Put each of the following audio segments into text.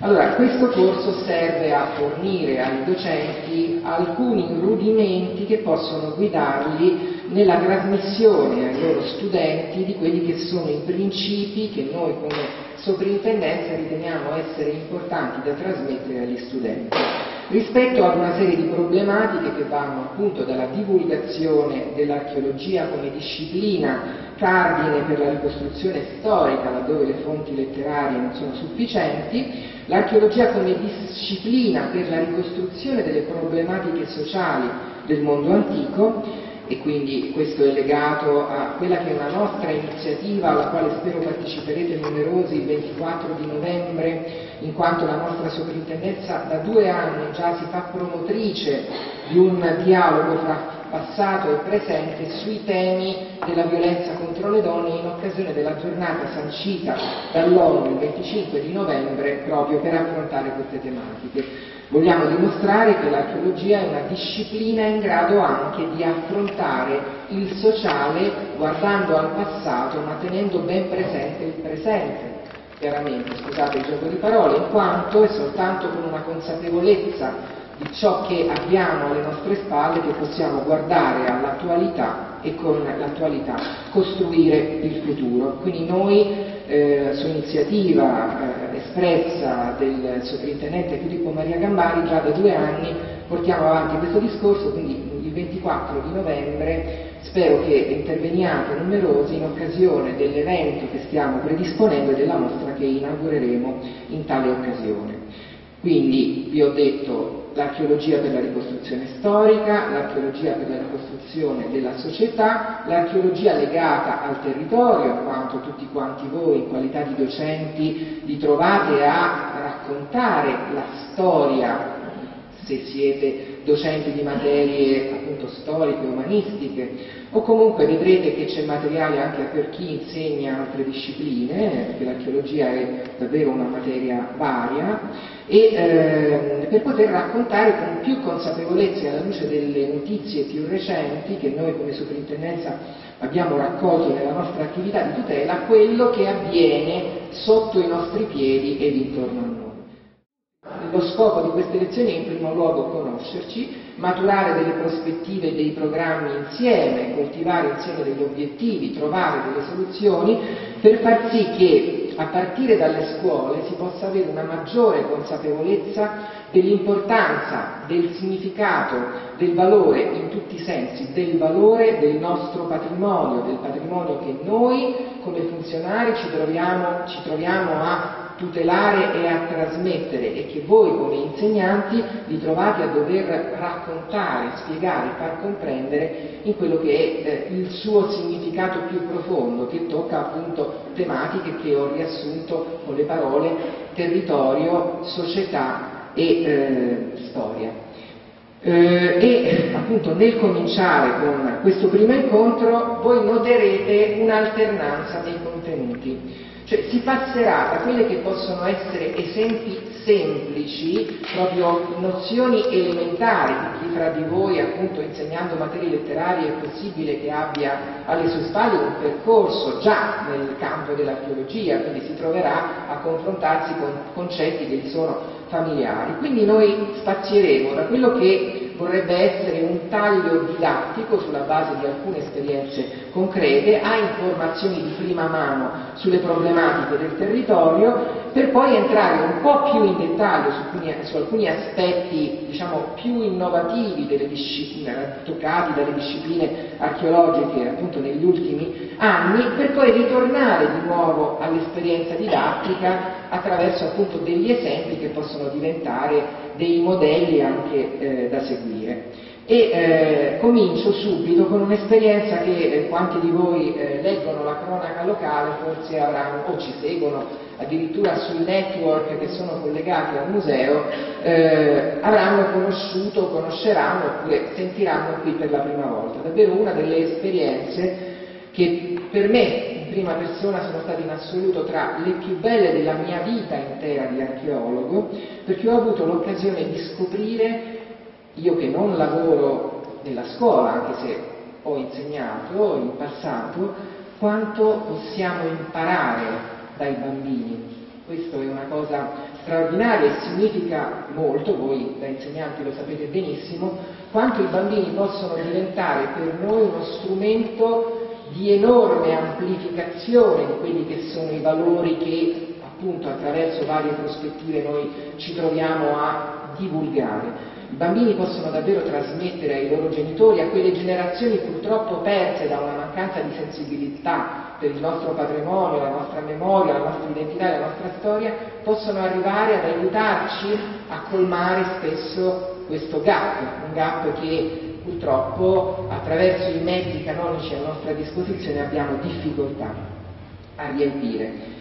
Allora, questo corso serve a fornire ai docenti alcuni rudimenti che possono guidarli nella trasmissione ai loro studenti di quelli che sono i principi che noi come soprintendenza riteniamo essere importanti da trasmettere agli studenti rispetto ad una serie di problematiche che vanno appunto dalla divulgazione dell'archeologia come disciplina cardine per la ricostruzione storica laddove le fonti letterarie non sono sufficienti, l'archeologia come disciplina per la ricostruzione delle problematiche sociali del mondo antico, e quindi questo è legato a quella che è una nostra iniziativa alla quale spero parteciperete numerosi il 24 di novembre, in quanto la nostra soprintendenza da 2 anni già si fa promotrice di un dialogo tra passato e presente sui temi della violenza contro le donne in occasione della giornata sancita dall'ONU il 25 di novembre proprio per affrontare queste tematiche. Vogliamo dimostrare che l'archeologia è una disciplina in grado anche di affrontare il sociale guardando al passato ma tenendo ben presente il presente, chiaramente, scusate il gioco di parole, in quanto è soltanto con una consapevolezza di ciò che abbiamo alle nostre spalle che possiamo guardare all'attualità e con l'attualità costruire il futuro. Quindi noi su iniziativa espressa del sovrintendente Filippo Maria Gambari già da 2 anni portiamo avanti questo discorso, quindi il 24 di novembre spero che interveniate numerosi in occasione dell'evento che stiamo predisponendo e della mostra che inaugureremo in tale occasione. Quindi vi ho detto l'archeologia per la ricostruzione storica, l'archeologia per la ricostruzione della società, l'archeologia legata al territorio, in quanto tutti quanti voi in qualità di docenti vi trovate a raccontare la storia, se siete docenti di materie appunto storiche, umanistiche, o comunque vedrete che c'è materiale anche per chi insegna altre discipline, perché l'archeologia è davvero una materia varia, e per poter raccontare con più consapevolezza alla luce delle notizie più recenti che noi come soprintendenza abbiamo raccolto nella nostra attività di tutela, quello che avviene sotto i nostri piedi ed intorno a noi. Lo scopo di queste lezioni è in primo luogo conoscerci, maturare delle prospettive e dei programmi insieme, coltivare insieme degli obiettivi, trovare delle soluzioni per far sì che a partire dalle scuole si possa avere una maggiore consapevolezza dell'importanza, del significato, del valore in tutti i sensi, del valore del nostro patrimonio, del patrimonio che noi come funzionari ci troviamo a tutelare e a trasmettere e che voi come insegnanti vi trovate a dover raccontare, spiegare, far comprendere in quello che è il suo significato più profondo, che tocca appunto tematiche che ho riassunto con le parole territorio, società e storia. E appunto nel cominciare con questo primo incontro voi noterete un'alternanza dei contenuti. Cioè si passerà da quelle che possono essere esempi semplici, proprio nozioni elementari, chi fra di voi appunto insegnando materie letterarie è possibile che abbia alle sue spalle un percorso già nel campo dell'archeologia, quindi si troverà a confrontarsi con concetti che gli sono familiari. Quindi noi spazieremo da quello che vorrebbe essere un taglio didattico sulla base di alcune esperienze concrete, a informazioni di prima mano sulle problematiche del territorio, per poi entrare un po' più in dettaglio su alcuni aspetti, diciamo, più innovativi delle discipline, toccati dalle discipline archeologiche appunto negli ultimi anni, per poi ritornare di nuovo all'esperienza didattica attraverso appunto degli esempi che possono diventare dei modelli anche da seguire. E comincio subito con un'esperienza che quanti di voi leggono la cronaca locale forse avranno o ci seguono addirittura sui network che sono collegati al museo, avranno conosciuto, conosceranno oppure sentiranno qui per la prima volta. Davvero una delle esperienze che per me in prima persona sono state in assoluto tra le più belle della mia vita intera di archeologo, perché ho avuto l'occasione di scoprire, io che non lavoro nella scuola, anche se ho insegnato in passato, quanto possiamo imparare dai bambini, Questo è una cosa straordinaria e significa molto, voi da insegnanti lo sapete benissimo, quanto i bambini possono diventare per noi uno strumento di enorme amplificazione di quelli che sono i valori che appunto attraverso varie prospettive noi ci troviamo a divulgare. I bambini possono davvero trasmettere ai loro genitori, a quelle generazioni purtroppo perse da una mancanza di sensibilità per il nostro patrimonio, la nostra memoria, la nostra identità e la nostra storia, possono arrivare ad aiutarci a colmare spesso questo gap, un gap che purtroppo attraverso i mezzi canonici a nostra disposizione abbiamo difficoltà a riempire.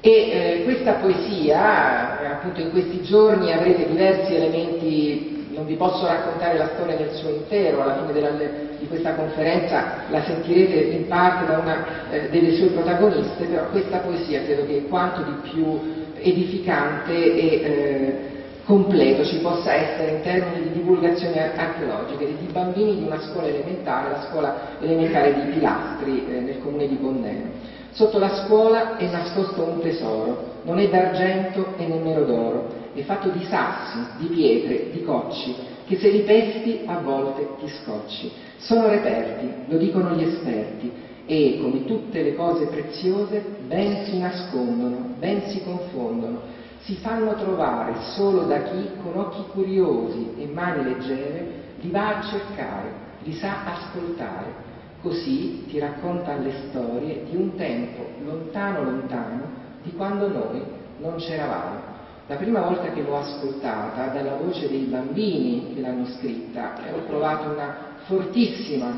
E questa poesia, appunto in questi giorni avrete diversi elementi. Non vi posso raccontare la storia nel suo intero, alla fine di questa conferenza la sentirete in parte da una delle sue protagoniste, però questa poesia credo che quanto di più edificante e completo ci possa essere in termini di divulgazione archeologica di bambini di una scuola elementare, la scuola elementare di Pilastri nel comune di Bondeno. Sotto la scuola è nascosto un tesoro, non è d'argento e nemmeno d'oro, è fatto di sassi, di pietre, di cocci, che se li pesti a volte ti scocci. Sono reperti, lo dicono gli esperti, e come tutte le cose preziose ben si nascondono, ben si confondono, si fanno trovare solo da chi con occhi curiosi e mani leggere li va a cercare, li sa ascoltare. Così ti racconta le storie di un tempo lontano lontano di quando noi non c'eravamo. La prima volta che l'ho ascoltata dalla voce dei bambini che l'hanno scritta ho provato una fortissima,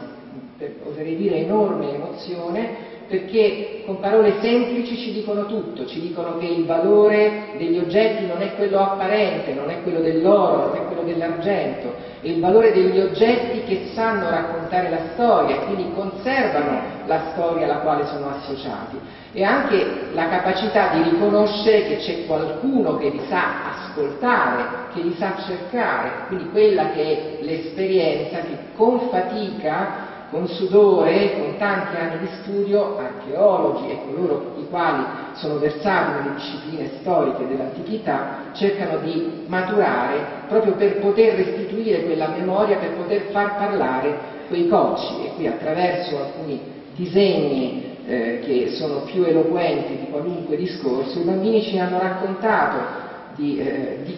oserei dire enorme emozione, perché con parole semplici ci dicono tutto, ci dicono che il valore degli oggetti non è quello apparente, non è quello dell'oro, non è quello dell'argento, è il valore degli oggetti che sanno raccontare la storia e quindi conservano la storia alla quale sono associati, e anche la capacità di riconoscere che c'è qualcuno che li sa ascoltare, che li sa cercare, quindi quella che è l'esperienza che con fatica, con sudore, con tanti anni di studio, archeologi e coloro i quali sono versati nelle discipline storiche dell'antichità cercano di maturare proprio per poter restituire quella memoria, per poter far parlare quei cocci. E qui attraverso alcuni disegni che sono più eloquenti di qualunque discorso, i bambini ci hanno raccontato di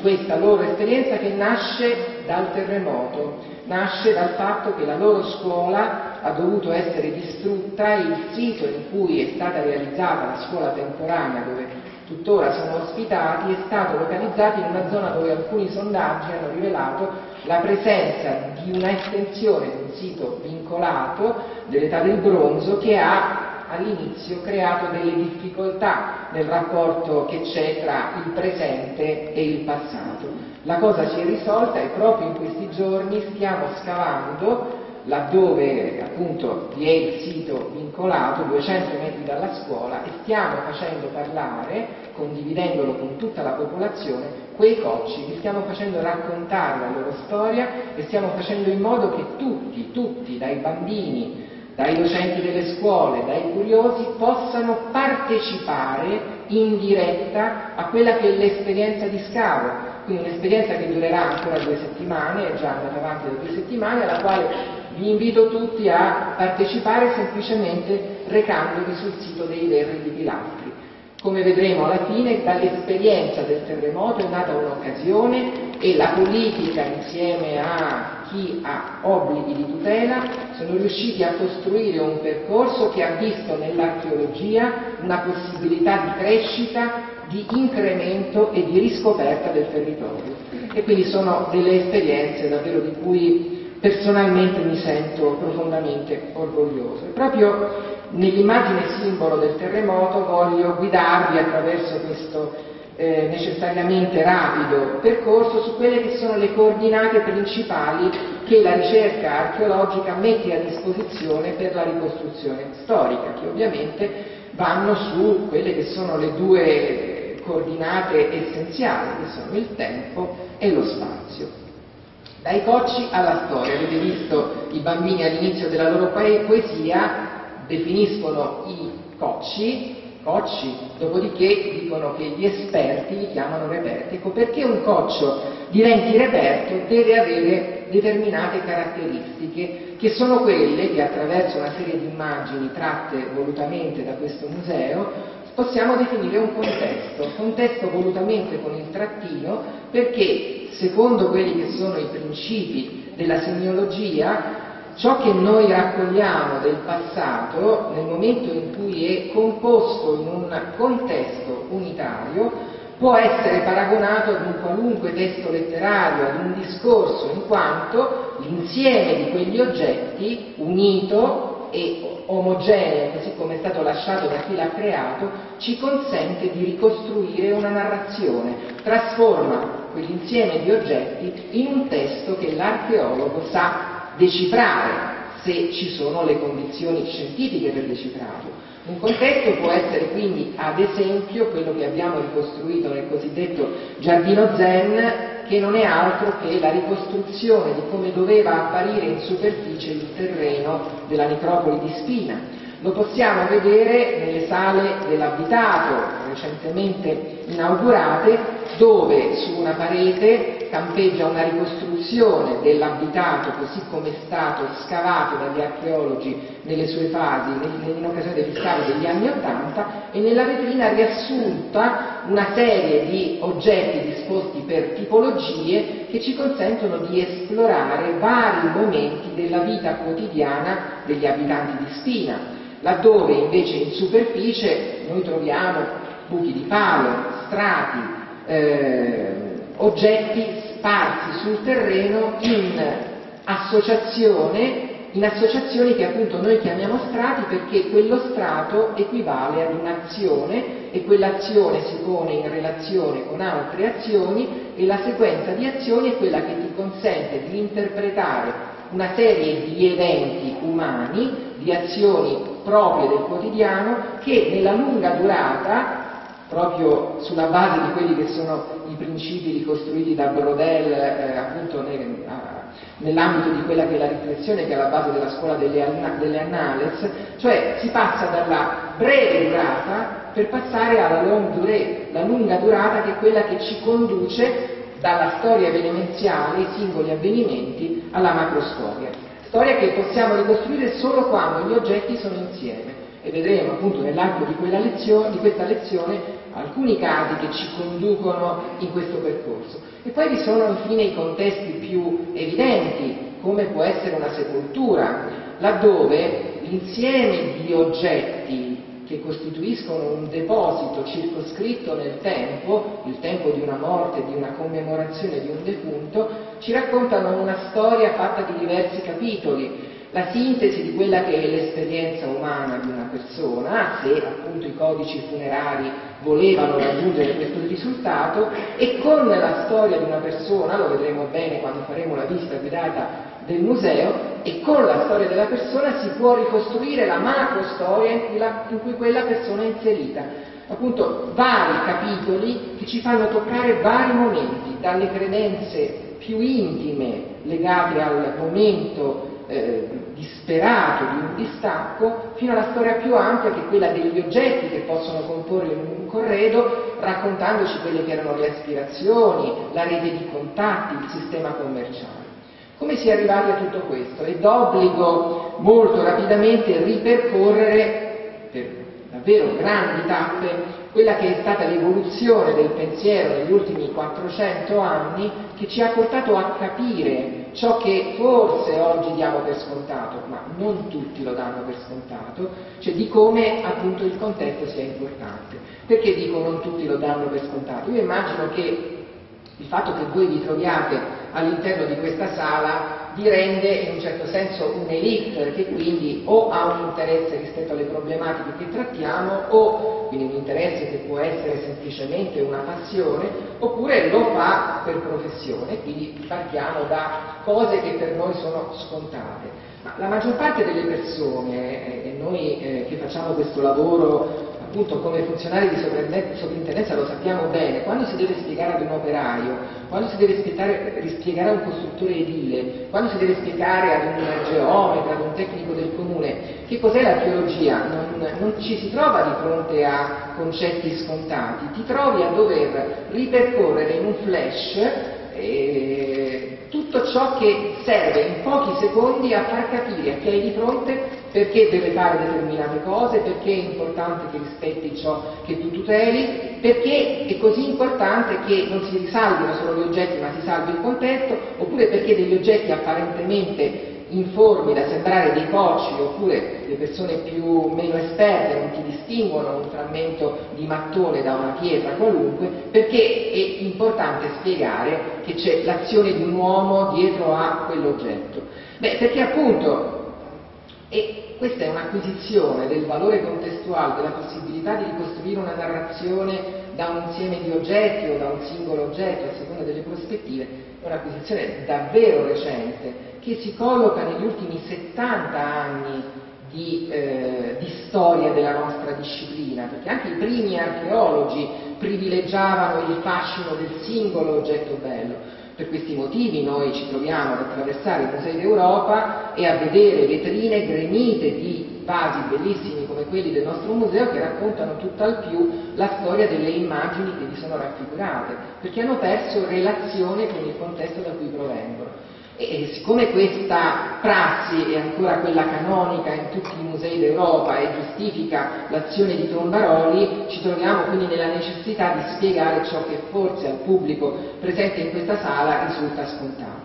questa loro esperienza che nasce dal terremoto, nasce dal fatto che la loro scuola ha dovuto essere distrutta e il sito in cui è stata realizzata la scuola temporanea, dove tuttora sono ospitati, è stato localizzato in una zona dove alcuni sondaggi hanno rivelato la presenza di una estensione di un sito vincolato dell'età del bronzo che ha all'inizio creato delle difficoltà nel rapporto che c'è tra il presente e il passato. La cosa si è risolta e proprio in questi giorni stiamo scavando laddove appunto vi è il sito vincolato, 200 metri dalla scuola, e stiamo facendo parlare, condividendolo con tutta la popolazione, quei cocci, li stiamo facendo raccontare la loro storia e stiamo facendo in modo che tutti, dai bambini, dai docenti delle scuole, dai curiosi, possano partecipare in diretta a quella che è l'esperienza di scavo, quindi un'esperienza che durerà ancora 2 settimane, è già andata avanti da 2 settimane, alla quale vi invito tutti a partecipare semplicemente recandovi sul sito dei Verri di Pilastri. Come vedremo alla fine, dall'esperienza del terremoto è nata un'occasione e la politica insieme a chi ha obblighi di tutela sono riusciti a costruire un percorso che ha visto nell'archeologia una possibilità di crescita, di incremento e di riscoperta del territorio, e quindi sono delle esperienze davvero di cui personalmente mi sento profondamente orgoglioso. E proprio nell'immagine simbolo del terremoto voglio guidarvi attraverso questo necessariamente rapido percorso su quelle che sono le coordinate principali che la ricerca archeologica mette a disposizione per la ricostruzione storica, che ovviamente vanno su quelle che sono le 2 coordinate essenziali, che sono il tempo e lo spazio. Dai cocci alla storia, avete visto i bambini all'inizio della loro poesia definiscono i cocci cocci, dopodiché dicono che gli esperti li chiamano repertico, perché un coccio diventi reperto deve avere determinate caratteristiche che sono quelle che attraverso una serie di immagini tratte volutamente da questo museo possiamo definire un contesto volutamente con il trattino, perché secondo quelli che sono i principi della semiologia ciò che noi raccogliamo del passato, nel momento in cui è composto in un contesto unitario, può essere paragonato ad un qualunque testo letterario, ad un discorso, in quanto l'insieme di quegli oggetti, unito e omogeneo, così come è stato lasciato da chi l'ha creato, ci consente di ricostruire una narrazione, trasforma quell'insieme di oggetti in un testo che l'archeologo sa decifrare, se ci sono le condizioni scientifiche per decifrarlo. Un contesto può essere quindi, ad esempio, quello che abbiamo ricostruito nel cosiddetto giardino Zen, che non è altro che la ricostruzione di come doveva apparire in superficie il terreno della necropoli di Spina. Lo possiamo vedere nelle sale dell'abitato recentemente inaugurate, dove su una parete campeggia una ricostruzione dell'abitato così come è stato scavato dagli archeologi nelle sue fasi, in occasione degli scavi degli anni '80, e nella vetrina riassunta una serie di oggetti disposti per tipologie che ci consentono di esplorare vari momenti della vita quotidiana degli abitanti di Spina. Laddove invece in superficie noi troviamo buchi di palo, strati, oggetti sparsi sul terreno in associazioni che appunto noi chiamiamo strati, perché quello strato equivale ad un'azione e quell'azione si pone in relazione con altre azioni, e la sequenza di azioni è quella che ti consente di interpretare una serie di eventi umani, di azioni proprie del quotidiano, che nella lunga durata, proprio sulla base di quelli che sono i principi ricostruiti da Brodel appunto nell'ambito di quella che è la riflessione che è alla base della scuola delle Annales, cioè si passa dalla breve durata per passare alla lunga durata, che è quella che ci conduce dalla storia venimenziale, i singoli avvenimenti, alla macrostoria. Storia che possiamo ricostruire solo quando gli oggetti sono insieme. E vedremo appunto nell'arco di questa lezione alcuni casi che ci conducono in questo percorso. E poi vi sono infine i contesti più evidenti, come può essere una sepoltura, laddove l'insieme di oggetti che costituiscono un deposito circoscritto nel tempo, il tempo di una morte, di una commemorazione di un defunto, ci raccontano una storia fatta di diversi capitoli. La sintesi di quella che è l'esperienza umana di una persona, se appunto i codici funerari volevano raggiungere questo risultato, e con la storia di una persona, lo vedremo bene quando faremo la visita guidata del museo, e con la storia della persona si può ricostruire la macrostoria in cui quella persona è inserita. Appunto vari capitoli che ci fanno toccare vari momenti, dalle credenze più intime legate al momento disperato di un distacco, fino alla storia più ampia che è quella degli oggetti che possono comporre un corredo, raccontandoci quelle che erano le aspirazioni, la rete di contatti, il sistema commerciale. Come si è arrivati a tutto questo? È d'obbligo molto rapidamente ripercorrere, per davvero grandi tappe, quella che è stata l'evoluzione del pensiero negli ultimi 400 anni, che ci ha portato a capire ciò che forse oggi diamo per scontato, ma non tutti lo danno per scontato, cioè di come appunto il contesto sia importante. Perché dico non tutti lo danno per scontato? Io immagino che il fatto che voi vi troviate all'interno di questa sala vi rende in un certo senso un'elite, che quindi o ha un interesse rispetto alle problematiche che trattiamo, o quindi un interesse che può essere semplicemente una passione, oppure lo fa per professione, quindi partiamo da cose che per noi sono scontate. Ma la maggior parte delle persone, e noi che facciamo questo lavoro appunto come funzionari di sovrintendenza lo sappiamo bene, quando si deve spiegare ad un operaio, quando si deve spiegare a un costruttore edile, quando si deve spiegare ad un geometra, ad un tecnico del comune, che cos'è l'archeologia, non ci si trova di fronte a concetti scontati, ti trovi a dover ripercorrere in un flash tutto ciò che serve in pochi secondi a far capire che hai di fronte, perché deve fare determinate cose, perché è importante che rispetti ciò che tu tuteli, perché è così importante che non si risalvino solo gli oggetti ma si salvi il contesto, oppure perché degli oggetti apparentemente informi da sembrare dei cocci, oppure le persone meno esperte non ti distinguono un frammento di mattone da una pietra qualunque, perché è importante spiegare che c'è l'azione di un uomo dietro a quell'oggetto. Beh, perché appunto, e questa è un'acquisizione del valore contestuale, della possibilità di ricostruire una narrazione da un insieme di oggetti o da un singolo oggetto, a seconda delle prospettive, è un'acquisizione davvero recente, che si colloca negli ultimi 70 anni di storia della nostra disciplina, perché anche i primi archeologi privilegiavano il fascino del singolo oggetto bello. Per questi motivi noi ci troviamo ad attraversare i musei d'Europa e a vedere vetrine gremite di vasi bellissimi come quelli del nostro museo, che raccontano tutt'al più la storia delle immagini che vi sono raffigurate, perché hanno perso relazione con il contesto da cui provengono. E siccome questa prassi è ancora quella canonica in tutti i musei d'Europa e giustifica l'azione di Trombaroli, ci troviamo quindi nella necessità di spiegare ciò che forse al pubblico presente in questa sala risulta scontato.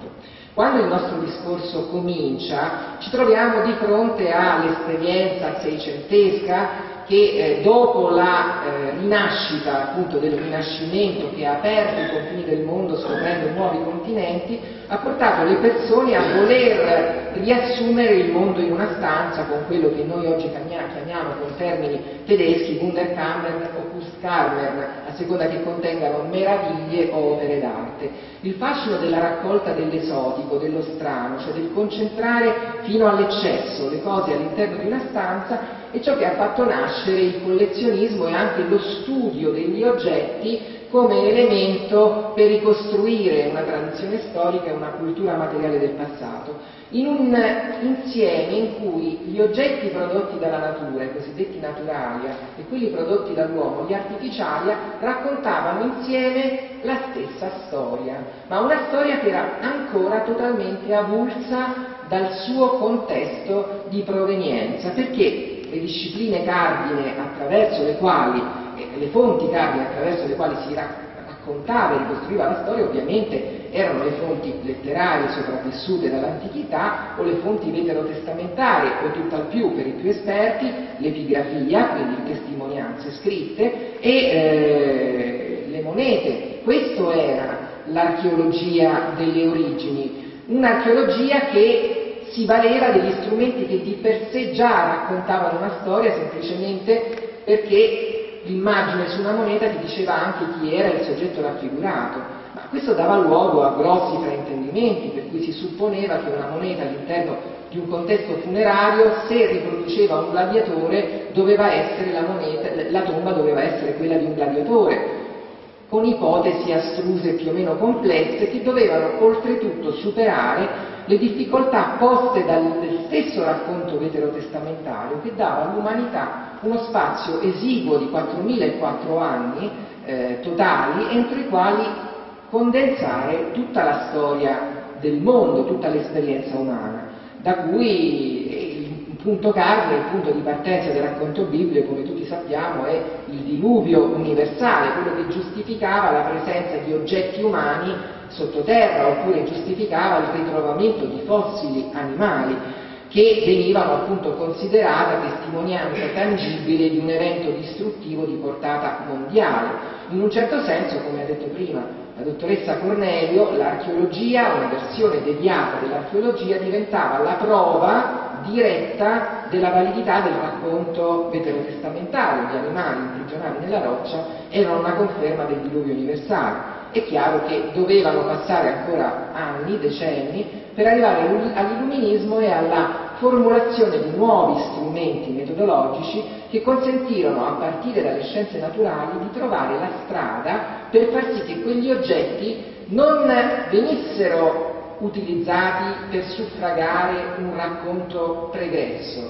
Quando il nostro discorso comincia, ci troviamo di fronte all'esperienza seicentesca che dopo la rinascita, appunto del Rinascimento, che ha aperto i confini del mondo scoprendo nuovi continenti, ha portato le persone a voler riassumere il mondo in una stanza con quello che noi oggi chiamiamo con termini tedeschi Wunderkammer o Kunstkammer, a seconda che contengano meraviglie o opere d'arte. Il fascino della raccolta dell'esotico, dello strano, cioè del concentrare fino all'eccesso le cose all'interno di una stanza, è ciò che ha fatto nascere il collezionismo e anche lo studio degli oggetti come elemento per ricostruire una tradizione storica e una cultura materiale del passato, in un insieme in cui gli oggetti prodotti dalla natura, i cosiddetti naturalia, e quelli prodotti dall'uomo, gli artificialia, raccontavano insieme la stessa storia, ma una storia che era ancora totalmente avulsa dal suo contesto di provenienza, perché le discipline cardine attraverso le quali, le fonti cardine attraverso le quali si raccontava e ricostruiva la storia, ovviamente erano le fonti letterarie sopravvissute dall'antichità o le fonti veterotestamentari, o tutt'al più per i più esperti l'epigrafia, quindi testimonianze scritte, e le monete. Questo era l'archeologia delle origini, un'archeologia che si valeva degli strumenti che di per sé già raccontavano una storia, semplicemente perché l'immagine su una moneta ti diceva anche chi era il soggetto raffigurato, ma questo dava luogo a grossi fraintendimenti, per cui si supponeva che una moneta all'interno di un contesto funerario, se riproduceva un gladiatore, doveva essere la moneta, la tomba doveva essere quella di un gladiatore, con ipotesi astruse più o meno complesse che dovevano oltretutto superare le difficoltà poste dal stesso racconto veterotestamentario, che dava all'umanità uno spazio esiguo di 4004 anni totali, entro i quali condensare tutta la storia del mondo, tutta l'esperienza umana, da cui il punto cardine, il punto di partenza del racconto biblico, come tutti sappiamo, è il diluvio universale, quello che giustificava la presenza di oggetti umani sottoterra, oppure giustificava il ritrovamento di fossili animali che venivano appunto considerata testimonianza tangibile di un evento distruttivo di portata mondiale. In un certo senso, come ha detto prima la dottoressa Cornelio, l'archeologia, una versione deviata dell'archeologia, diventava la prova diretta della validità del racconto veterotestamentario. Gli animali imprigionati nella roccia erano una conferma del diluvio universale. È chiaro che dovevano passare ancora anni, decenni, per arrivare all'illuminismo e alla formulazione di nuovi strumenti metodologici che consentirono, a partire dalle scienze naturali, di trovare la strada per far sì che quegli oggetti non venissero utilizzati per suffragare un racconto pregresso,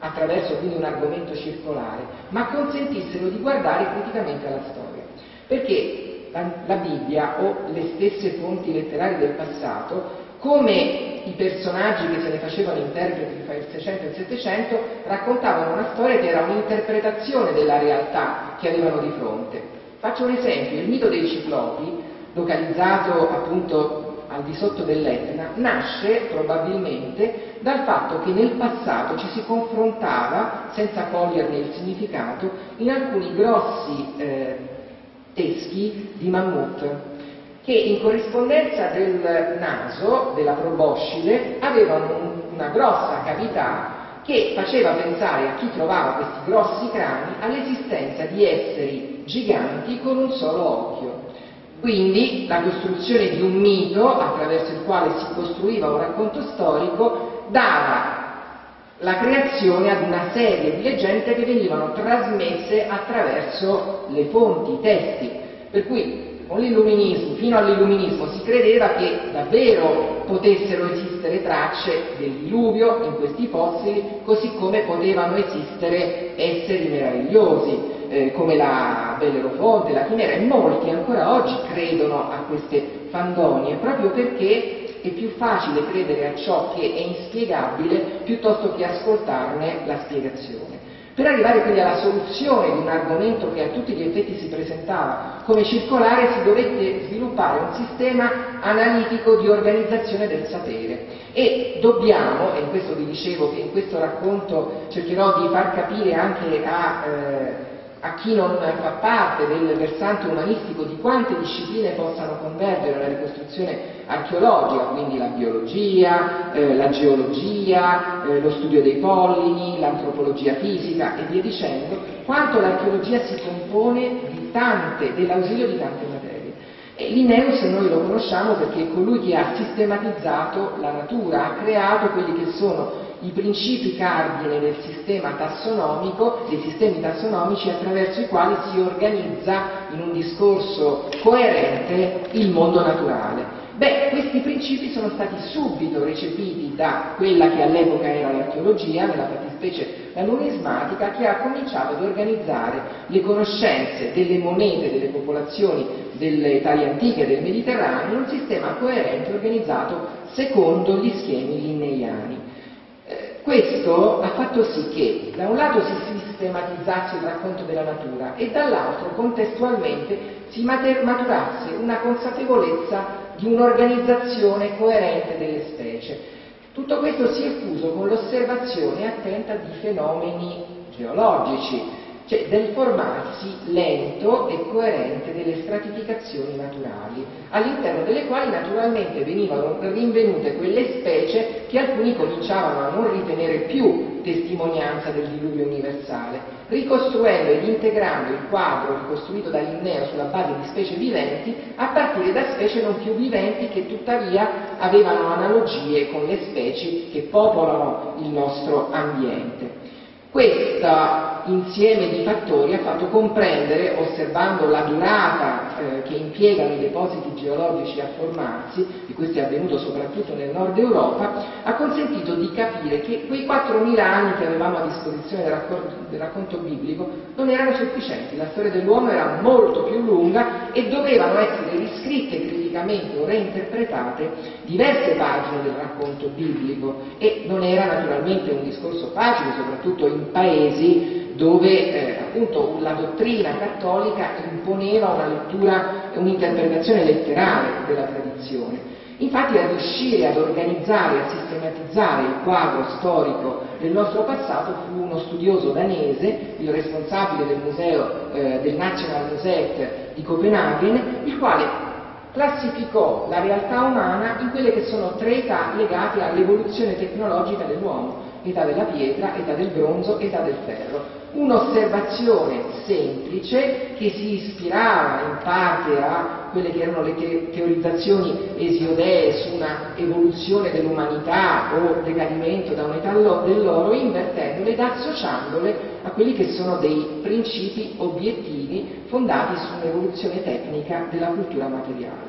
attraverso quindi un argomento circolare, ma consentissero di guardare criticamente alla storia, perché la Bibbia o le stesse fonti letterarie del passato, come i personaggi che se ne facevano interpreti tra il 600 e il 700, raccontavano una storia che era un'interpretazione della realtà che avevano di fronte. Faccio un esempio: il mito dei ciclopi, localizzato appunto al di sotto dell'Etna, nasce probabilmente dal fatto che nel passato ci si confrontava, senza coglierne il significato, in alcuni grossi teschi di mammut che, in corrispondenza del naso della proboscide, avevano una grossa cavità che faceva pensare a chi trovava questi grossi crani all'esistenza di esseri giganti con un solo occhio. Quindi la costruzione di un mito attraverso il quale si costruiva un racconto storico dava la creazione ad una serie di leggende che venivano trasmesse attraverso le fonti, i testi, per cui con l'illuminismo, fino all'illuminismo, si credeva che davvero potessero esistere tracce del diluvio in questi fossili, così come potevano esistere esseri meravigliosi come la Bellerofonte, la Chimera, e molti ancora oggi credono a queste fandonie, proprio perché è più facile credere a ciò che è inspiegabile piuttosto che ascoltarne la spiegazione. Per arrivare quindi alla soluzione di un argomento che a tutti gli effetti si presentava come circolare, si dovette sviluppare un sistema analitico di organizzazione del sapere, e dobbiamo, e questo vi dicevo che in questo racconto cercherò di far capire anche a chi non fa parte del versante umanistico di quante discipline possano convergere alla ricostruzione archeologica, quindi la biologia, la geologia, lo studio dei pollini, l'antropologia fisica e via dicendo, quanto l'archeologia si compone di tante, dell'ausilio di tante materie. E Linneo, se noi lo conosciamo, perché è colui che ha sistematizzato la natura, ha creato quelli che sono i principi cardine del sistema tassonomico, dei sistemi tassonomici attraverso i quali si organizza in un discorso coerente il mondo naturale. Beh, questi principi sono stati subito recepiti da quella che all'epoca era l'archeologia, nella fattispecie la numismatica, che ha cominciato ad organizzare le conoscenze delle monete delle popolazioni delle Italie antiche e del Mediterraneo in un sistema coerente organizzato secondo gli schemi linneiani. Questo ha fatto sì che da un lato si sistematizzasse il racconto della natura e dall'altro contestualmente si maturasse una consapevolezza di un'organizzazione coerente delle specie. Tutto questo si è fuso con l'osservazione attenta di fenomeni geologici, cioè del formarsi lento e coerente delle stratificazioni naturali, all'interno delle quali naturalmente venivano rinvenute quelle specie che alcuni cominciavano a non ritenere più testimonianza del diluvio universale, ricostruendo ed integrando il quadro ricostruito da Linneo sulla base di specie viventi a partire da specie non più viventi che tuttavia avevano analogie con le specie che popolano il nostro ambiente. Questo insieme di fattori ha fatto comprendere, osservando la durata che impiegano i depositi geologici a formarsi, e questo è avvenuto soprattutto nel nord Europa, ha consentito di capire che quei 4.000 anni che avevamo a disposizione del racconto biblico non erano sufficienti. La storia dell'uomo era molto più lunga e dovevano essere riscritte criticamente o reinterpretate diverse pagine del racconto biblico, e non era naturalmente un discorso facile, soprattutto in paesi dove appunto la dottrina cattolica imponeva una lettura, un'interpretazione letterale della tradizione. Infatti, a riuscire ad organizzare, a sistematizzare il quadro storico del nostro passato fu uno studioso danese, il responsabile del museo del National Museum di Copenhagen, il quale classificò la realtà umana in quelle che sono tre età legate all'evoluzione tecnologica dell'uomo: età della pietra, età del bronzo, età del ferro. un'osservazione semplice che si ispirava in parte a quelle che erano le teorizzazioni esiodee su una evoluzione dell'umanità o decadimento da un'età dell'oro, invertendole ed associandole a quelli che sono dei principi obiettivi fondati su un'evoluzione tecnica della cultura materiale.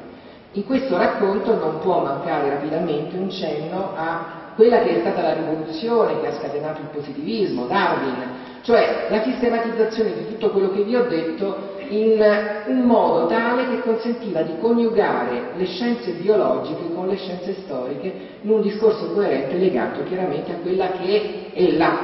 In questo racconto non può mancare rapidamente un cenno a quella che è stata la rivoluzione che ha scatenato il positivismo, Darwin, cioè la sistematizzazione di tutto quello che vi ho detto in un modo tale che consentiva di coniugare le scienze biologiche con le scienze storiche in un discorso coerente legato chiaramente a quella che è la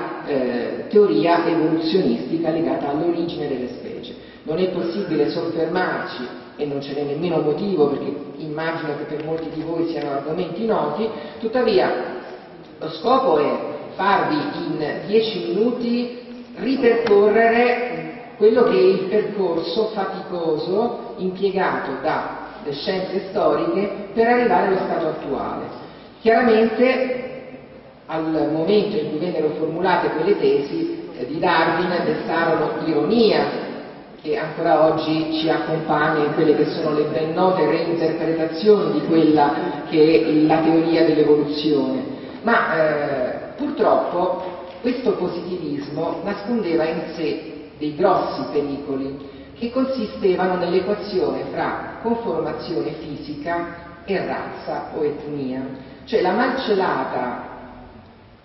teoria evoluzionistica legata all'origine delle specie. Non è possibile soffermarci, e non ce n'è nemmeno motivo perché immagino che per molti di voi siano argomenti noti, tuttavia lo scopo è farvi in 10 minuti ripercorrere quello che è il percorso faticoso impiegato dalle scienze storiche per arrivare allo stato attuale. Chiaramente al momento in cui vennero formulate quelle tesi di Darwin destarono ironia che ancora oggi ci accompagna in quelle che sono le ben note reinterpretazioni di quella che è la teoria dell'evoluzione, ma purtroppo questo positivismo nascondeva in sé dei grossi pericoli che consistevano nell'equazione fra conformazione fisica e razza o etnia, cioè la marcellata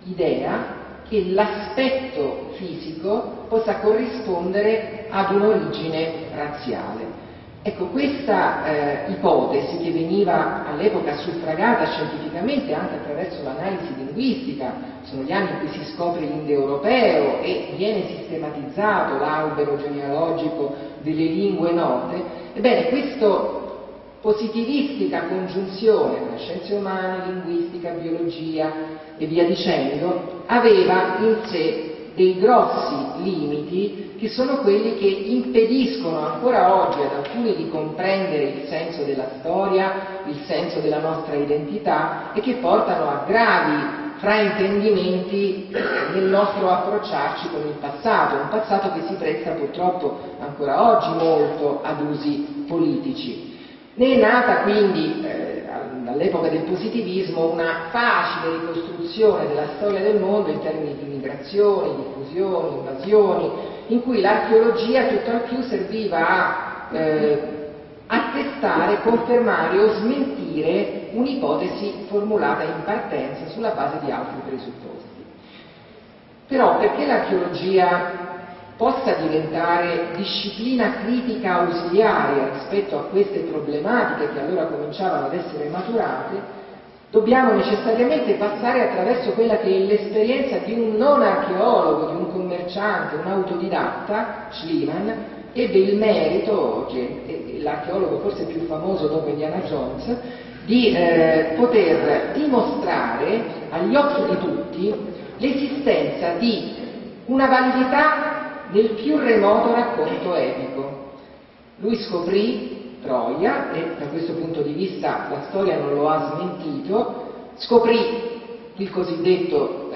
idea che l'aspetto fisico possa corrispondere ad un'origine razziale. Ecco, questa ipotesi che veniva all'epoca suffragata scientificamente anche attraverso l'analisi linguistica, sono gli anni in cui si scopre l'indoeuropeo e viene sistematizzato l'albero genealogico delle lingue note, ebbene questa positivistica congiunzione tra scienze umane, linguistica, biologia e via dicendo, aveva in sé dei grossi limiti che sono quelli che impediscono ancora oggi ad alcuni di comprendere il senso della storia, il senso della nostra identità e che portano a gravi fraintendimenti nel nostro approcciarci con il passato, un passato che si presta purtroppo ancora oggi molto ad usi politici. Ne è nata quindi all'epoca del positivismo una facile ricostruzione della storia del mondo in termini di migrazioni, diffusioni, invasioni, in cui l'archeologia tutt'al più serviva a attestare, confermare o smentire un'ipotesi formulata in partenza sulla base di altri presupposti. Però perché l'archeologia possa diventare disciplina critica ausiliaria rispetto a queste problematiche che allora cominciavano ad essere maturate, dobbiamo necessariamente passare attraverso quella che è l'esperienza di un non archeologo, di un commerciante, un autodidatta, Schliemann, ebbe il merito, oggi l'archeologo forse più famoso dopo Indiana Jones, di poter dimostrare agli occhi di tutti l'esistenza di una validità nel più remoto racconto epico. Lui scoprì Troia, e da questo punto di vista la storia non lo ha smentito, scoprì il cosiddetto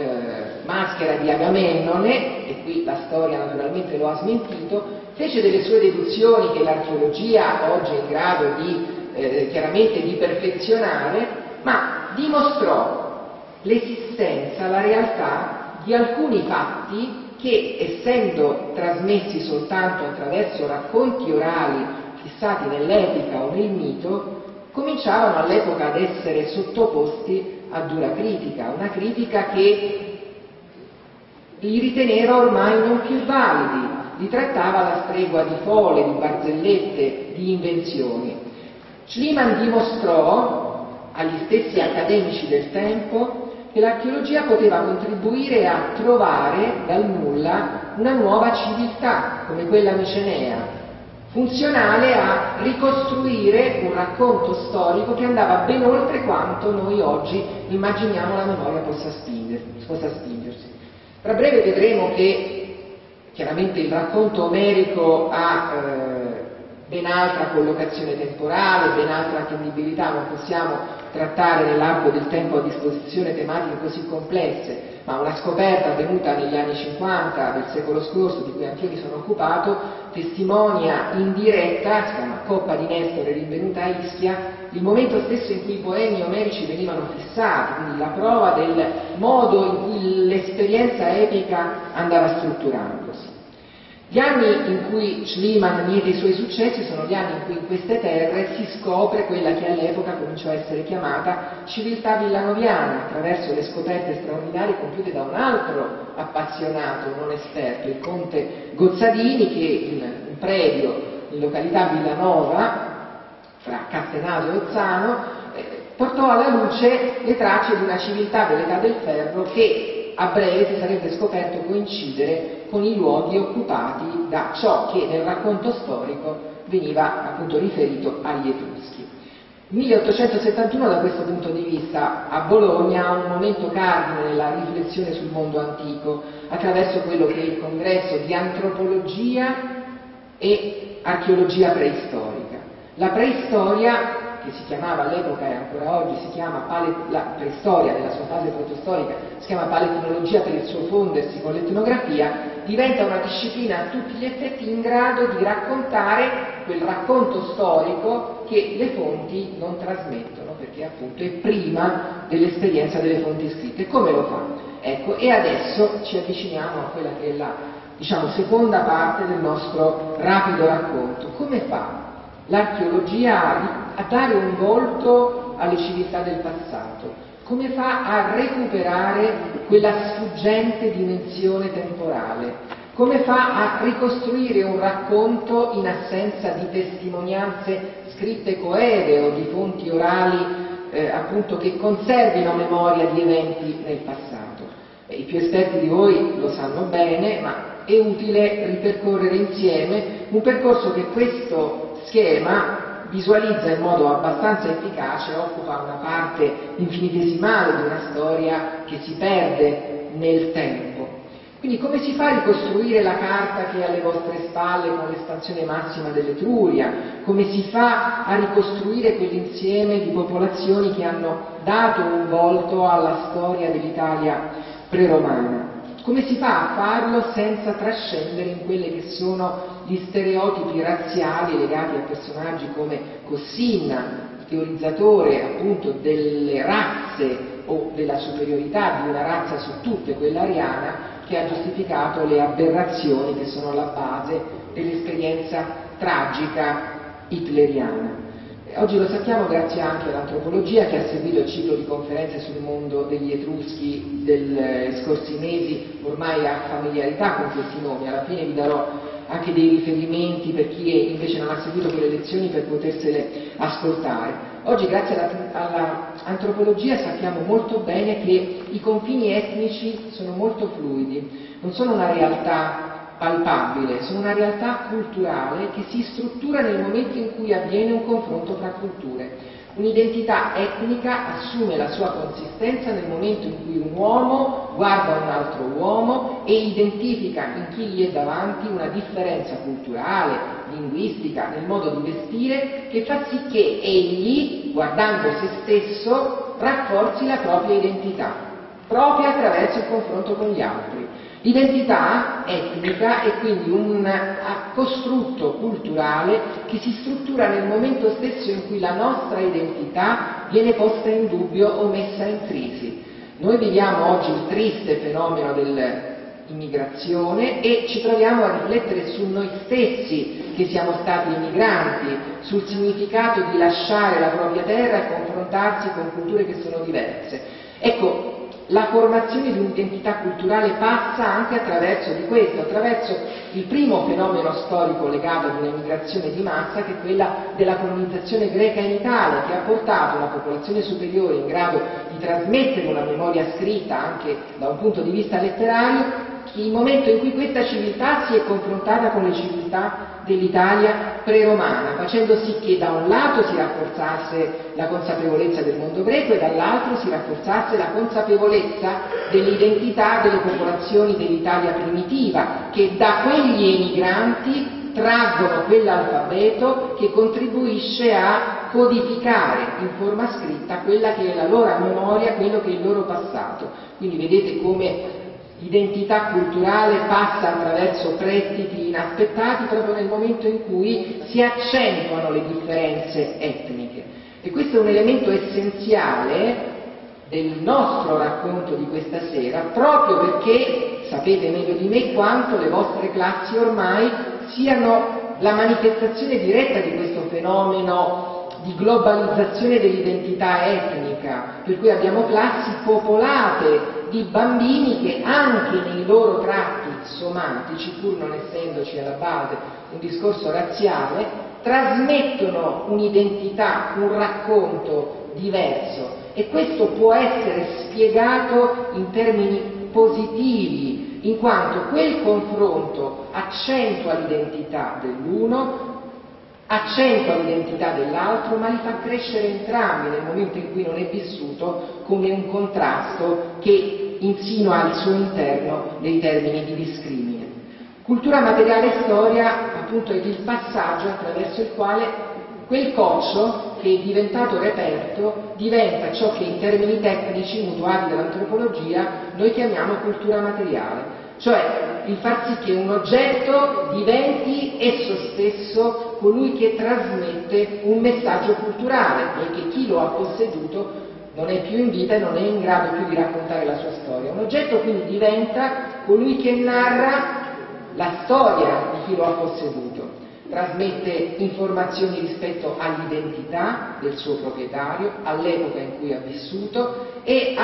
maschera di Agamennone, e qui la storia naturalmente lo ha smentito, fece delle sue deduzioni che l'archeologia oggi è in grado di, chiaramente di perfezionare, ma dimostrò l'esistenza, la realtà di alcuni fatti che, essendo trasmessi soltanto attraverso racconti orali fissati nell'epica o nel mito, cominciavano all'epoca ad essere sottoposti a dura critica, una critica che li riteneva ormai non più validi, li trattava alla stregua di fole, di barzellette, di invenzioni. Schliemann dimostrò agli stessi accademici del tempo che l'archeologia poteva contribuire a trovare dal nulla una nuova civiltà, come quella micenea, funzionale a ricostruire un racconto storico che andava ben oltre quanto noi oggi immaginiamo la memoria possa spingersi. Tra breve vedremo che chiaramente il racconto omerico ha ben altra collocazione temporale, ben altra attendibilità, non possiamo trattare nell'arco del tempo a disposizione tematiche così complesse, ma una scoperta avvenuta negli anni 50 del secolo scorso, di cui anch'io mi sono occupato, testimonia in diretta, si chiama Coppa di Nestore rinvenuta a Ischia, il momento stesso in cui i poemi omerici venivano fissati, quindi la prova del modo in cui l'esperienza epica andava strutturandosi. Gli anni in cui Schliemann miete i suoi successi sono gli anni in cui in queste terre si scopre quella che all'epoca cominciò a essere chiamata civiltà villanoviana, attraverso le scoperte straordinarie compiute da un altro appassionato non esperto, il conte Gozzadini, che in previo in località Villanova, fra Cazzanedo e Ozzano, portò alla luce le tracce di una civiltà dell'età del ferro che a breve si sarebbe scoperto coincidere con i luoghi occupati da ciò che nel racconto storico veniva appunto riferito agli Etruschi. 1871, da questo punto di vista, a Bologna ha un momento cardine nella riflessione sul mondo antico, attraverso quello che è il congresso di antropologia e archeologia preistorica. La preistoria, che si chiamava all'epoca e ancora oggi si chiama la preistoria nella sua fase protostorica, si chiama paletnologia per il suo fondersi con l'etnografia, diventa una disciplina a tutti gli effetti in grado di raccontare quel racconto storico che le fonti non trasmettono, perché appunto è prima dell'esperienza delle fonti scritte. Come lo fa? Ecco, e adesso ci avviciniamo a quella che è la, diciamo, seconda parte del nostro rapido racconto. Come fa l'archeologia a dare un volto alle civiltà del passato? Come fa a recuperare quella sfuggente dimensione temporale? Come fa a ricostruire un racconto in assenza di testimonianze scritte coeve o di fonti orali appunto che conservino memoria di eventi nel passato? I più esperti di voi lo sanno bene, ma è utile ripercorrere insieme un percorso che questo schema visualizza in modo abbastanza efficace, occupa una parte infinitesimale di una storia che si perde nel tempo. Quindi come si fa a ricostruire la carta che è alle vostre spalle con l'espansione massima dell'Etruria? Come si fa a ricostruire quell'insieme di popolazioni che hanno dato un volto alla storia dell'Italia preromana? Come si fa a farlo senza trascendere in quelli che sono gli stereotipi razziali legati a personaggi come Kossinna, teorizzatore appunto delle razze o della superiorità di una razza su tutte, quella ariana, che ha giustificato le aberrazioni che sono alla base dell'esperienza tragica hitleriana. Oggi lo sappiamo grazie anche all'antropologia che ha seguito il ciclo di conferenze sul mondo degli Etruschi degli scorsi mesi, ormai ha familiarità con questi nomi. Alla fine vi darò anche dei riferimenti per chi invece non ha seguito quelle lezioni per potersele ascoltare. Oggi grazie all'antropologia sappiamo molto bene che i confini etnici sono molto fluidi, non sono una realtà palpabile, sono una realtà culturale che si struttura nel momento in cui avviene un confronto fra culture. Un'identità etnica assume la sua consistenza nel momento in cui un uomo guarda un altro uomo e identifica in chi gli è davanti una differenza culturale, linguistica, nel modo di vestire, che fa sì che egli, guardando se stesso, rafforzi la propria identità, proprio attraverso il confronto con gli altri. L'identità etnica è quindi un costrutto culturale che si struttura nel momento stesso in cui la nostra identità viene posta in dubbio o messa in crisi. Noi viviamo oggi il triste fenomeno dell'immigrazione e ci troviamo a riflettere su noi stessi che siamo stati immigranti, sul significato di lasciare la propria terra e confrontarsi con culture che sono diverse. Ecco, la formazione di un'identità culturale passa anche attraverso di questo, attraverso il primo fenomeno storico legato ad un'emigrazione di massa, che è quella della colonizzazione greca in Italia, che ha portato una popolazione superiore in grado di trasmettere una memoria scritta anche da un punto di vista letterario, il momento in cui questa civiltà si è confrontata con le civiltà dell'Italia preromana, facendo sì che da un lato si rafforzasse la consapevolezza del mondo greco e dall'altro si rafforzasse la consapevolezza dell'identità delle popolazioni dell'Italia primitiva, che da quegli emigranti traggono quell'alfabeto che contribuisce a a codificare in forma scritta quella che è la loro memoria, quello che è il loro passato. Quindi vedete come l'identità culturale passa attraverso prestiti inaspettati proprio nel momento in cui si accentuano le differenze etniche. E questo è un elemento essenziale del nostro racconto di questa sera, proprio perché sapete meglio di me quanto le vostre classi ormai siano la manifestazione diretta di questo fenomeno di globalizzazione dell'identità etnica, per cui abbiamo classi popolate di bambini che anche nei loro tratti somatici, pur non essendoci alla base un discorso razziale, trasmettono un'identità, un racconto diverso, e questo può essere spiegato in termini positivi, in quanto quel confronto accentua l'identità dell'uno, accentua l'identità dell'altro, ma li fa crescere entrambi nel momento in cui non è vissuto come un contrasto che insinua al suo interno dei termini di discrimine. Cultura materiale e storia, appunto, è il passaggio attraverso il quale quel coccio che è diventato reperto diventa ciò che in termini tecnici mutuali dell'antropologia noi chiamiamo cultura materiale, cioè il far sì che un oggetto diventi esso stesso colui che trasmette un messaggio culturale, e che chi lo ha posseduto non è più in vita e non è in grado più di raccontare la sua storia. Un oggetto quindi diventa colui che narra la storia di chi lo ha posseduto, trasmette informazioni rispetto all'identità del suo proprietario, all'epoca in cui ha vissuto e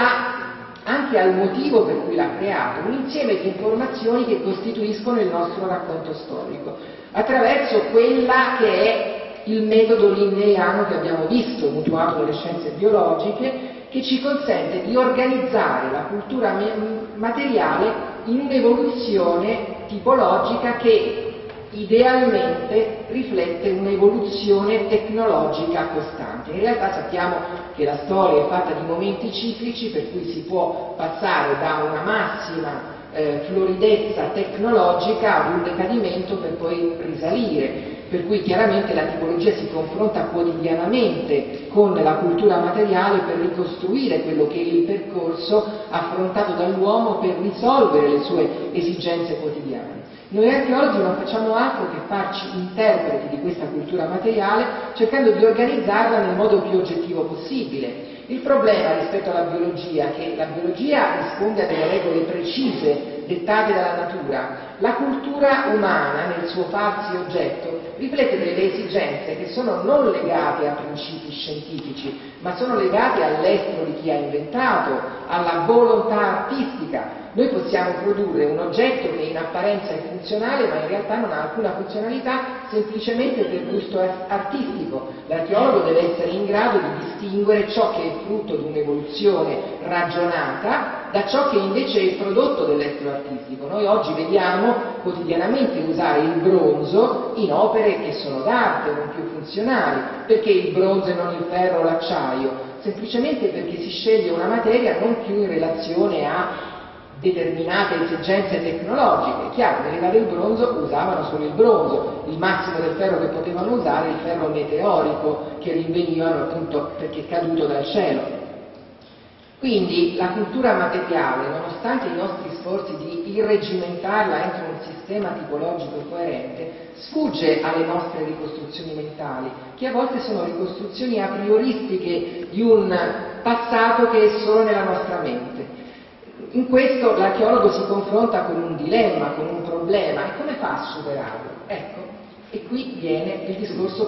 anche al motivo per cui l'ha creato, un insieme di informazioni che costituiscono il nostro racconto storico, attraverso quella che è il metodo linneano che abbiamo visto, mutuato dalle scienze biologiche, che ci consente di organizzare la cultura materiale in un'evoluzione tipologica che idealmente riflette un'evoluzione tecnologica costante. In realtà sappiamo che la storia è fatta di momenti ciclici, per cui si può passare da una massima floridezza tecnologica ad un decadimento per poi risalire, per cui chiaramente la tipologia si confronta quotidianamente con la cultura materiale per ricostruire quello che è il percorso affrontato dall'uomo per risolvere le sue esigenze quotidiane. Noi archeologi non facciamo altro che farci interpreti di questa cultura materiale, cercando di organizzarla nel modo più oggettivo possibile. Il problema rispetto alla biologia è che la biologia risponde a delle regole precise dettate dalla natura. La cultura umana, nel suo farsi oggetto, riflette delle esigenze che sono non legate a principi scientifici, ma sono legate all'estro di chi ha inventato, alla volontà artistica. Noi possiamo produrre un oggetto che in apparenza è funzionale, ma in realtà non ha alcuna funzionalità, semplicemente per gusto artistico. L'archeologo deve essere in grado di distinguere ciò che è frutto di un'evoluzione ragionata da ciò che invece è il prodotto dell'estro artistico. Noi oggi vediamo quotidianamente usare il bronzo in opere che sono d'arte, non più funzionali. Perché il bronzo e non il ferro o l'acciaio? Semplicemente perché si sceglie una materia non più in relazione a determinate esigenze tecnologiche. È chiaro, nell'età del bronzo usavano solo il bronzo, il massimo del ferro che potevano usare è il ferro meteorico che rinvenivano appunto perché è caduto dal cielo. Quindi la cultura materiale, nonostante i nostri sforzi di irregimentarla entro un sistema tipologico coerente, sfugge alle nostre ricostruzioni mentali, che a volte sono ricostruzioni a prioristiche di un passato che è solo nella nostra mente. In questo l'archeologo si confronta con un dilemma, con un problema, e come fa a superarlo? Ecco, e qui viene il discorso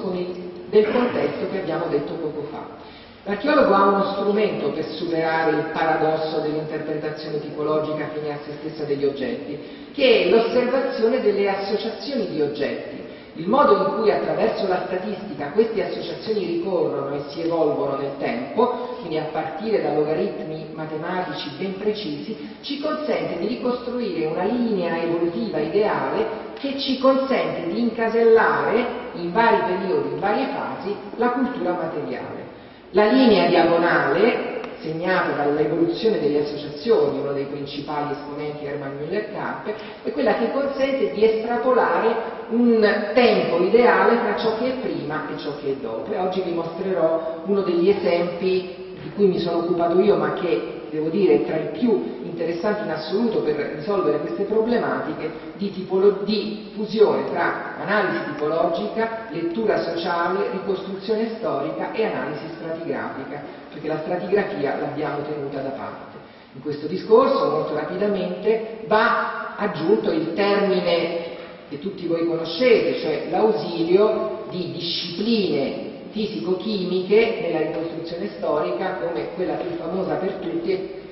del contesto che abbiamo detto poco fa. L'archeologo ha uno strumento per superare il paradosso dell'interpretazione tipologica fine a se stessa degli oggetti, che è l'osservazione delle associazioni di oggetti. Il modo in cui attraverso la statistica queste associazioni ricorrono e si evolvono nel tempo, quindi a partire da logaritmi matematici ben precisi, ci consente di ricostruire una linea evolutiva ideale che ci consente di incasellare in vari periodi, in varie fasi, la cultura materiale. La linea diagonale, segnata dall'evoluzione delle associazioni, uno dei principali esponenti Hermann Müller-Karpe, è quella che consente di estrapolare un tempo ideale tra ciò che è prima e ciò che è dopo, e oggi vi mostrerò uno degli esempi di cui mi sono occupato io, ma che devo dire tra i più interessanti in assoluto per risolvere queste problematiche di fusione tra analisi tipologica, lettura sociale, ricostruzione storica e analisi stratigrafica, perché la stratigrafia l'abbiamo tenuta da parte. In questo discorso, molto rapidamente, va aggiunto il termine che tutti voi conoscete, cioè l'ausilio di discipline fisico-chimiche nella ricostruzione storica, come quella più famosa per tutti,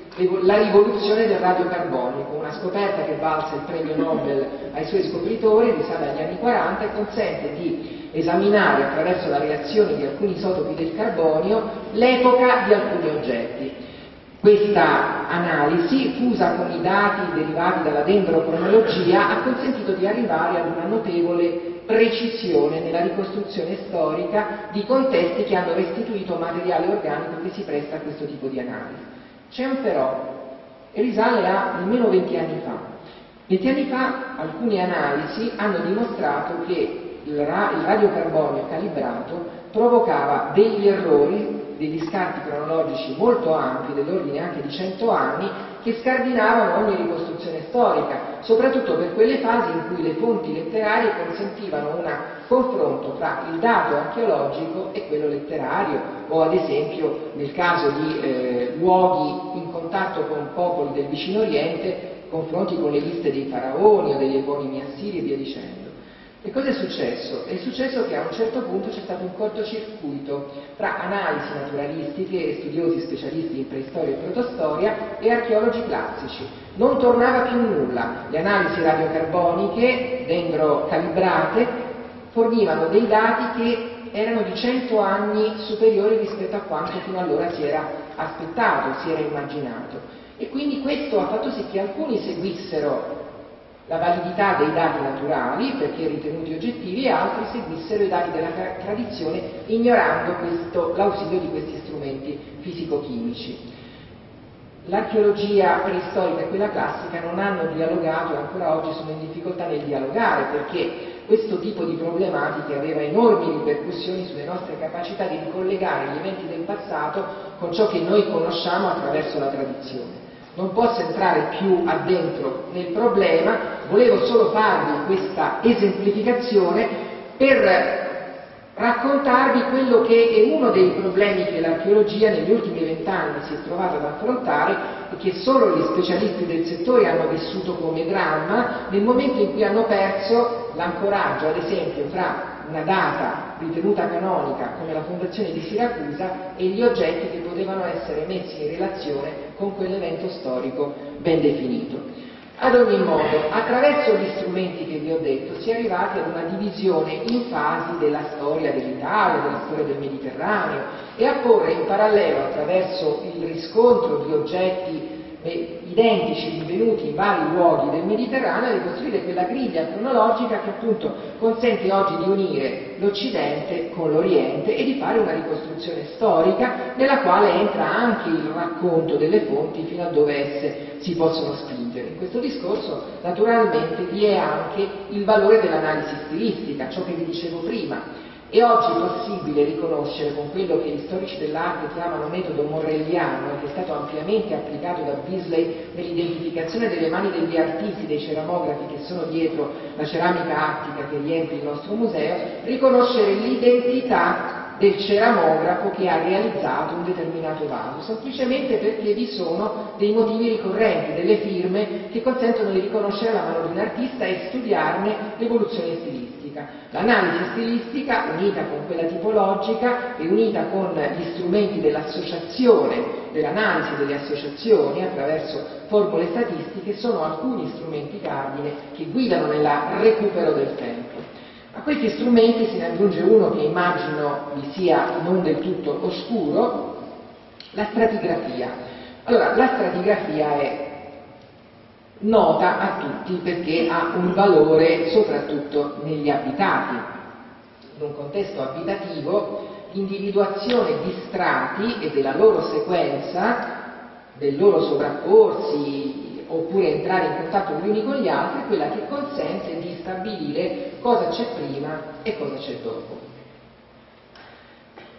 la rivoluzione del radiocarbonico, una scoperta che valse il premio Nobel ai suoi scopritori, risale agli anni 40 e consente di esaminare attraverso la reazione di alcuni isotopi del carbonio l'epoca di alcuni oggetti. Questa analisi, fusa con i dati derivati dalla dendrocronologia, ha consentito di arrivare ad una notevole precisione nella ricostruzione storica di contesti che hanno restituito materiale organico che si presta a questo tipo di analisi. C'è un però, e risale a almeno 20 anni fa. 20 anni fa alcune analisi hanno dimostrato che il radiocarbonio calibrato provocava degli errori, degli scarti cronologici molto ampi, dell'ordine anche di 100 anni, che scardinavano ogni ricostruzione storica, soprattutto per quelle fasi in cui le fonti letterarie consentivano un confronto tra il dato archeologico e quello letterario, o ad esempio nel caso di luoghi in contatto con popoli del vicino Oriente, confronti con le liste dei faraoni o degli eponimi assiri e via dicendo. E cosa è successo? È successo che a un certo punto c'è stato un cortocircuito tra analisi naturalistiche, studiosi specialisti in preistoria e protostoria, e archeologi classici. Non tornava più nulla. Le analisi radiocarboniche, dendrocalibrate, fornivano dei dati che erano di 100 anni superiori rispetto a quanto fino allora si era aspettato, si era immaginato. E quindi questo ha fatto sì che alcuni seguissero la validità dei dati naturali, perché ritenuti oggettivi, e altri seguissero i dati della tradizione, ignorando l'ausilio di questi strumenti fisico-chimici. L'archeologia preistorica e quella classica non hanno dialogato, e ancora oggi sono in difficoltà nel dialogare, perché questo tipo di problematiche aveva enormi ripercussioni sulle nostre capacità di ricollegare gli eventi del passato con ciò che noi conosciamo attraverso la tradizione. Non posso entrare più addentro nel problema, volevo solo farvi questa esemplificazione per raccontarvi quello che è uno dei problemi che l'archeologia negli ultimi 20 anni si è trovata ad affrontare e che solo gli specialisti del settore hanno vissuto come dramma nel momento in cui hanno perso l'ancoraggio, ad esempio, tra una data ritenuta canonica come la fondazione di Siracusa e gli oggetti che potevano essere messi in relazione con quell'evento storico ben definito. Ad ogni modo, attraverso gli strumenti che vi ho detto, si è arrivati ad una divisione in fasi della storia dell'Italia, della storia del Mediterraneo, e a porre in parallelo, attraverso il riscontro di oggetti identici rinvenuti in vari luoghi del Mediterraneo, di costruire quella griglia cronologica che appunto consente oggi di unire l'Occidente con l'Oriente e di fare una ricostruzione storica nella quale entra anche il racconto delle fonti fino a dove esse si possono spingere. In questo discorso naturalmente vi è anche il valore dell'analisi stilistica, ciò che vi dicevo prima. E oggi è possibile riconoscere con quello che gli storici dell'arte chiamano metodo morelliano, che è stato ampiamente applicato da Beasley nell'identificazione delle mani degli artisti, dei ceramografi che sono dietro la ceramica attica che riempie il nostro museo, riconoscere l'identità del ceramografo che ha realizzato un determinato vaso, semplicemente perché vi sono dei motivi ricorrenti, delle firme che consentono di riconoscere la mano di un artista e studiarne l'evoluzione stilistica. L'analisi stilistica, unita con quella tipologica e unita con gli strumenti dell'associazione, dell'analisi delle associazioni attraverso formule statistiche, sono alcuni strumenti cardine che guidano nel recupero del tempo. A questi strumenti se ne aggiunge uno che immagino vi sia non del tutto oscuro, la stratigrafia. Allora, la stratigrafia è nota a tutti perché ha un valore soprattutto negli abitati. In un contesto abitativo, l'individuazione di strati e della loro sequenza, dei loro sovrapporsi oppure entrare in contatto gli uni con gli altri, è quella che consente di stabilire cosa c'è prima e cosa c'è dopo.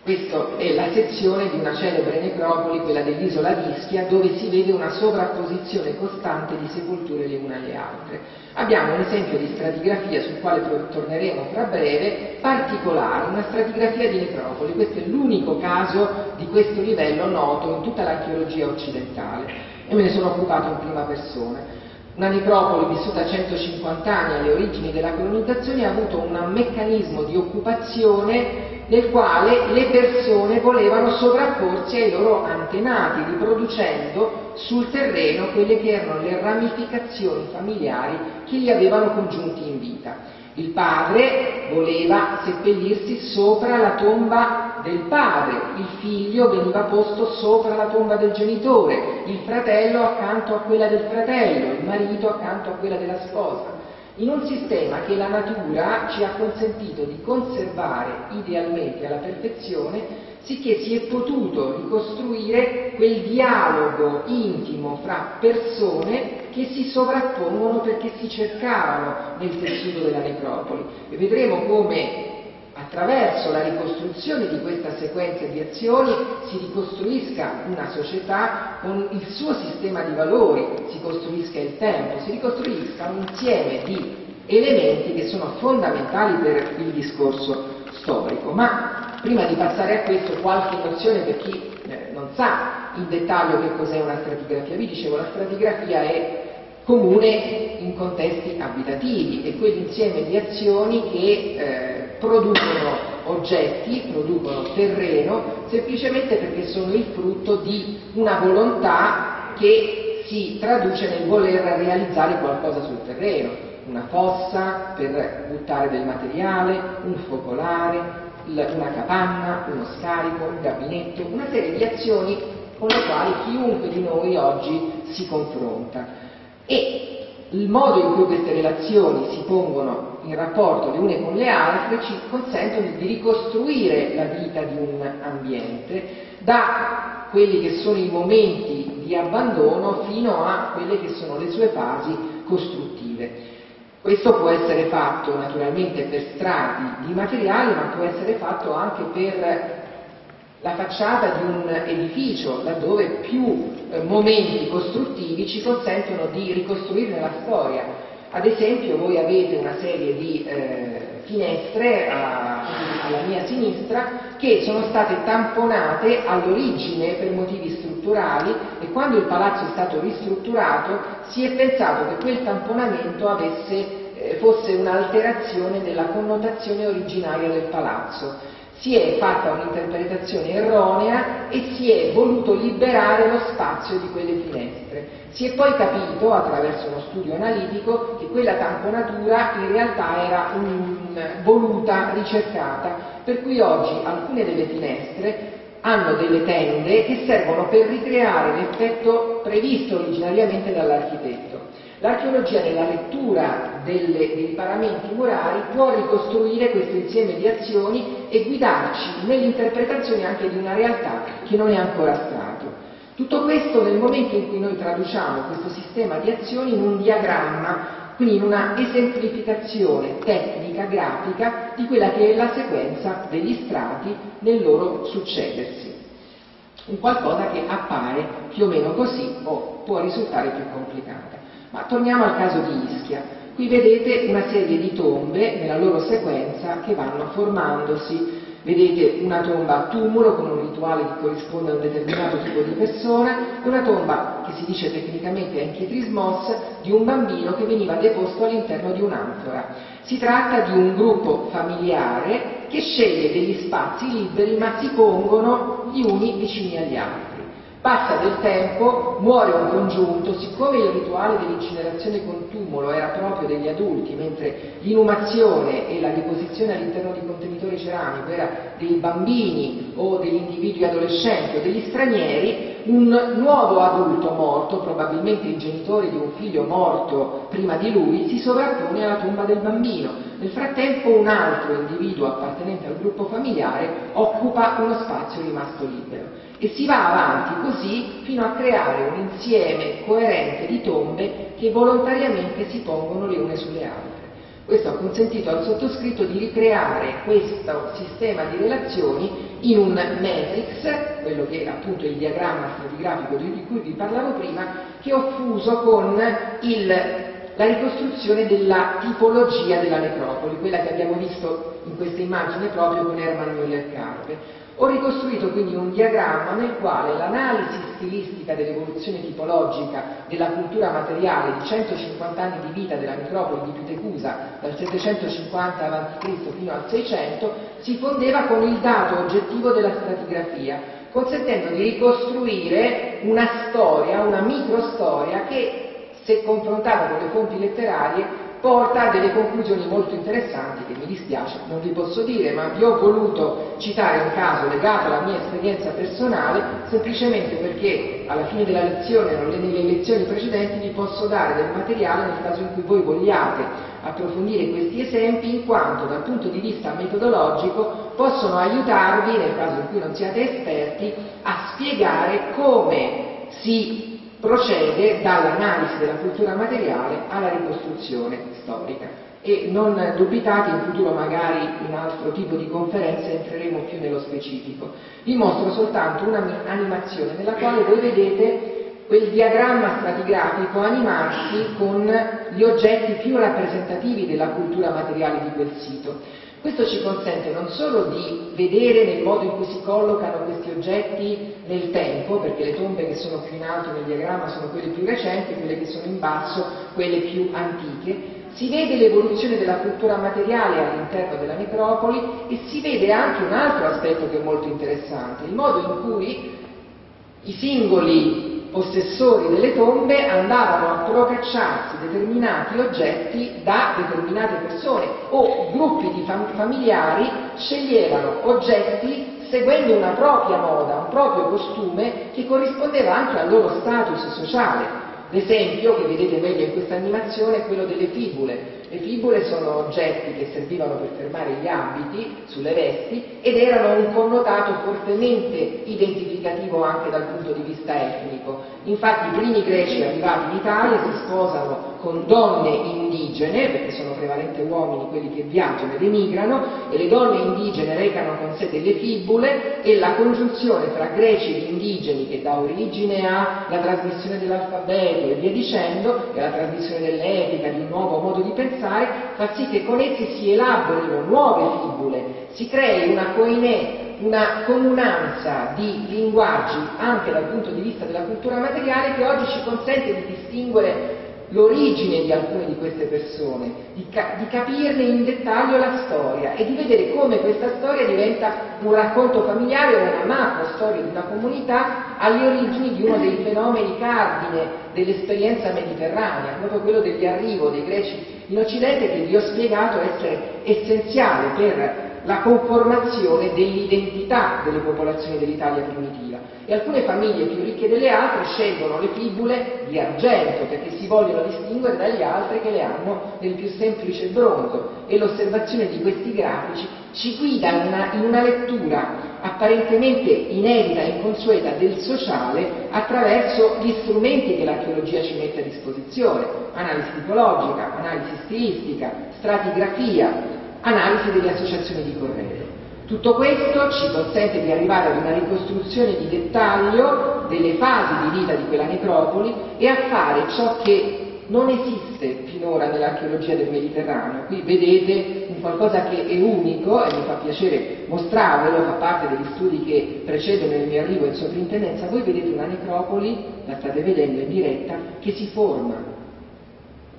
Questa è la sezione di una celebre necropoli, quella dell'isola di Ischia, dove si vede una sovrapposizione costante di sepolture le una alle altre. Abbiamo un esempio di stratigrafia, sul quale torneremo tra breve, particolare, una stratigrafia di necropoli. Questo è l'unico caso di questo livello noto in tutta l'archeologia occidentale e me ne sono occupato in prima persona. Una necropoli vissuta 150 anni alle origini della colonizzazione ha avuto un meccanismo di occupazione nel quale le persone volevano sovrapporsi ai loro antenati, riproducendo sul terreno quelle che erano le ramificazioni familiari che li avevano congiunti in vita. Il padre voleva seppellirsi sopra la tomba del padre, il figlio veniva posto sopra la tomba del genitore, il fratello accanto a quella del fratello, il marito accanto a quella della sposa. In un sistema che la natura ci ha consentito di conservare idealmente alla perfezione, sicché si è potuto ricostruire quel dialogo intimo fra persone che si sovrappongono perché si cercavano nel tessuto della necropoli. E vedremo come attraverso la ricostruzione di questa sequenza di azioni si ricostruisca una società con il suo sistema di valori, si costruisca il tempo, si ricostruisca un insieme di elementi che sono fondamentali per il discorso storico. Ma prima di passare a questo, qualche nozione per chi non sa in dettaglio che cos'è una stratigrafia. Vi dicevo, la stratigrafia è comune in contesti abitativi, e quell'insieme di azioni che producono oggetti, producono terreno, semplicemente perché sono il frutto di una volontà che si traduce nel voler realizzare qualcosa sul terreno, una fossa per buttare del materiale, un focolare, una capanna, uno scarico, un gabinetto, una serie di azioni con le quali chiunque di noi oggi si confronta. E il modo in cui queste relazioni si pongono in rapporto le une con le altre ci consentono di ricostruire la vita di un ambiente, da quelli che sono i momenti di abbandono fino a quelle che sono le sue fasi costruttive. Questo può essere fatto naturalmente per strati di materiali, ma può essere fatto anche per la facciata di un edificio, laddove più momenti costruttivi ci consentono di ricostruirne la storia. Ad esempio, voi avete una serie di finestre alla mia sinistra che sono state tamponate all'origine per motivi strutturali, e quando il palazzo è stato ristrutturato si è pensato che quel tamponamento fosse un'alterazione della connotazione originaria del palazzo. Si è fatta un'interpretazione erronea e si è voluto liberare lo spazio di quelle finestre. Si è poi capito, attraverso uno studio analitico, che quella tamponatura in realtà era voluta, ricercata, per cui oggi alcune delle finestre hanno delle tende che servono per ricreare l'effetto previsto originariamente dall'architetto. L'archeologia, nella lettura dei paramenti murari, può ricostruire questo insieme di azioni e guidarci nell'interpretazione anche di una realtà che non è ancora stato. Tutto questo nel momento in cui noi traduciamo questo sistema di azioni in un diagramma, quindi in una esemplificazione tecnica, grafica, di quella che è la sequenza degli strati nel loro succedersi. Un qualcosa che appare più o meno così, o può risultare più complicata. Ma torniamo al caso di Ischia. Qui vedete una serie di tombe nella loro sequenza che vanno formandosi. Vedete una tomba a tumulo con un rituale che corrisponde a un determinato tipo di persona, e una tomba che si dice tecnicamente anchitrismos, di un bambino che veniva deposto all'interno di un'anfora. Si tratta di un gruppo familiare che sceglie degli spazi liberi, ma si pongono gli uni vicini agli altri. Passa del tempo, muore un congiunto. Siccome il rituale dell'incinerazione con tumulo era proprio degli adulti, mentre l'inumazione e la deposizione all'interno di un contenitore ceramico era dei bambini o degli individui adolescenti o degli stranieri, un nuovo adulto morto, probabilmente il genitore di un figlio morto prima di lui, si sovrappone alla tomba del bambino. Nel frattempo un altro individuo appartenente al gruppo familiare occupa uno spazio rimasto libero e si va avanti così fino a creare un insieme coerente di tombe che volontariamente si pongono le une sulle altre. Questo ha consentito al sottoscritto di ricreare questo sistema di relazioni in un matrix, quello che è appunto il diagramma stratigrafico di cui vi parlavo prima, che ho fuso con la ricostruzione della tipologia della necropoli, quella che abbiamo visto in questa immagine proprio con Hermann Müller-Karpe. Ho ricostruito quindi un diagramma nel quale l'analisi stilistica dell'evoluzione tipologica della cultura materiale di 150 anni di vita della necropoli di Pitecusa dal 750 a.C. fino al 600 si fondeva con il dato oggettivo della stratigrafia, consentendo di ricostruire una storia, una microstoria che, se confrontata con le fonti letterarie, porta a delle conclusioni molto interessanti che mi dispiace non vi posso dire, ma vi ho voluto citare un caso legato alla mia esperienza personale semplicemente perché alla fine della lezione o nelle lezioni precedenti vi posso dare del materiale nel caso in cui voi vogliate approfondire questi esempi, in quanto dal punto di vista metodologico possono aiutarvi, nel caso in cui non siate esperti, a spiegare come si procede dall'analisi della cultura materiale alla ricostruzione storica. E non dubitate, in futuro magari in altro tipo di conferenze entreremo più nello specifico. Vi mostro soltanto un'animazione nella quale voi vedete quel diagramma stratigrafico animarsi con gli oggetti più rappresentativi della cultura materiale di quel sito. Questo ci consente non solo di vedere nel modo in cui si collocano questi oggetti nel tempo, perché le tombe che sono più in alto nel diagramma sono quelle più recenti, quelle che sono in basso, quelle più antiche. Si vede l'evoluzione della cultura materiale all'interno della necropoli e si vede anche un altro aspetto che è molto interessante, il modo in cui i singoli possessori delle tombe andavano a procacciarsi determinati oggetti da determinate persone o gruppi di familiari sceglievano oggetti seguendo una propria moda, un proprio costume che corrispondeva anche al loro status sociale. L'esempio che vedete meglio in questa animazione è quello delle fibule. Le fibule sono oggetti che servivano per fermare gli abiti sulle vesti ed erano un connotato fortemente identificativo anche dal punto di vista etnico. Infatti i primi greci arrivati in Italia si sposano con donne indigene, perché sono prevalente uomini quelli che viaggiano ed emigrano, e le donne indigene recano con sé delle fibule e la congiunzione tra greci ed indigeni, che dà origine alla trasmissione dell'alfabeto e via dicendo, e alla trasmissione dell'etica, di un nuovo modo di pensare, fa sì che con essi si elaborino nuove fibule, si crei una comunanza di linguaggi anche dal punto di vista della cultura materiale che oggi ci consente di distinguere l'origine di alcune di queste persone, di capirne in dettaglio la storia e di vedere come questa storia diventa un racconto familiare o una macro-storia di una comunità alle origini di uno dei fenomeni cardine dell'esperienza mediterranea, proprio quello dell'arrivo dei greci in Occidente che vi ho spiegato essere essenziale per la conformazione dell'identità delle popolazioni dell'Italia primitiva. E alcune famiglie più ricche delle altre scelgono le fibule di argento perché si vogliono distinguere dagli altri che le hanno nel più semplice bronzo. E l'osservazione di questi grafici ci guida in una lettura apparentemente inedita e inconsueta del sociale attraverso gli strumenti che l'archeologia ci mette a disposizione: analisi tipologica, analisi stilistica, stratigrafia, analisi delle associazioni di corrente. Tutto questo ci consente di arrivare ad una ricostruzione di dettaglio delle fasi di vita di quella necropoli e a fare ciò che non esiste finora nell'archeologia del Mediterraneo. Qui vedete un qualcosa che è unico e mi fa piacere mostrarvelo, fa parte degli studi che precedono il mio arrivo in sovrintendenza. Voi vedete una necropoli, la state vedendo in diretta, che si forma.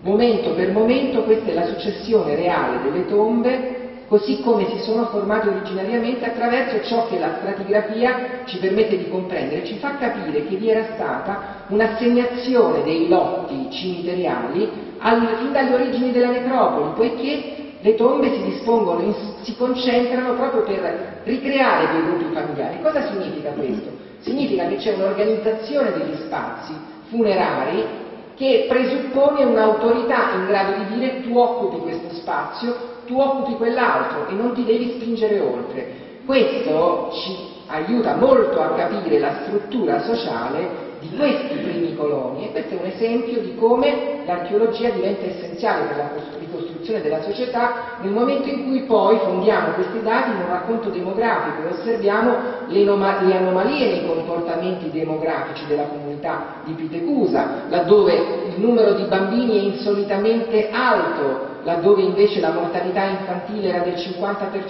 Momento per momento questa è la successione reale delle tombe così come si sono formate originariamente attraverso ciò che la stratigrafia ci permette di comprendere, ci fa capire che vi era stata un'assegnazione dei lotti cimiteriali fin dalle origini della necropoli, poiché le tombe si dispongono, si concentrano proprio per ricreare dei gruppi familiari. Cosa significa questo? Significa che c'è un'organizzazione degli spazi funerari che presuppone un'autorità in grado di dire tu occupi questo spazio, tu occupi quell'altro e non ti devi spingere oltre. Questo ci aiuta molto a capire la struttura sociale di questi primi coloni, e questo è un esempio di come l'archeologia diventa essenziale per la ricostruzione della società nel momento in cui poi fondiamo questi dati in un racconto demografico e osserviamo le anomalie nei comportamenti demografici della comunità di Pitecusa, laddove il numero di bambini è insolitamente alto, laddove invece la mortalità infantile era del 50%,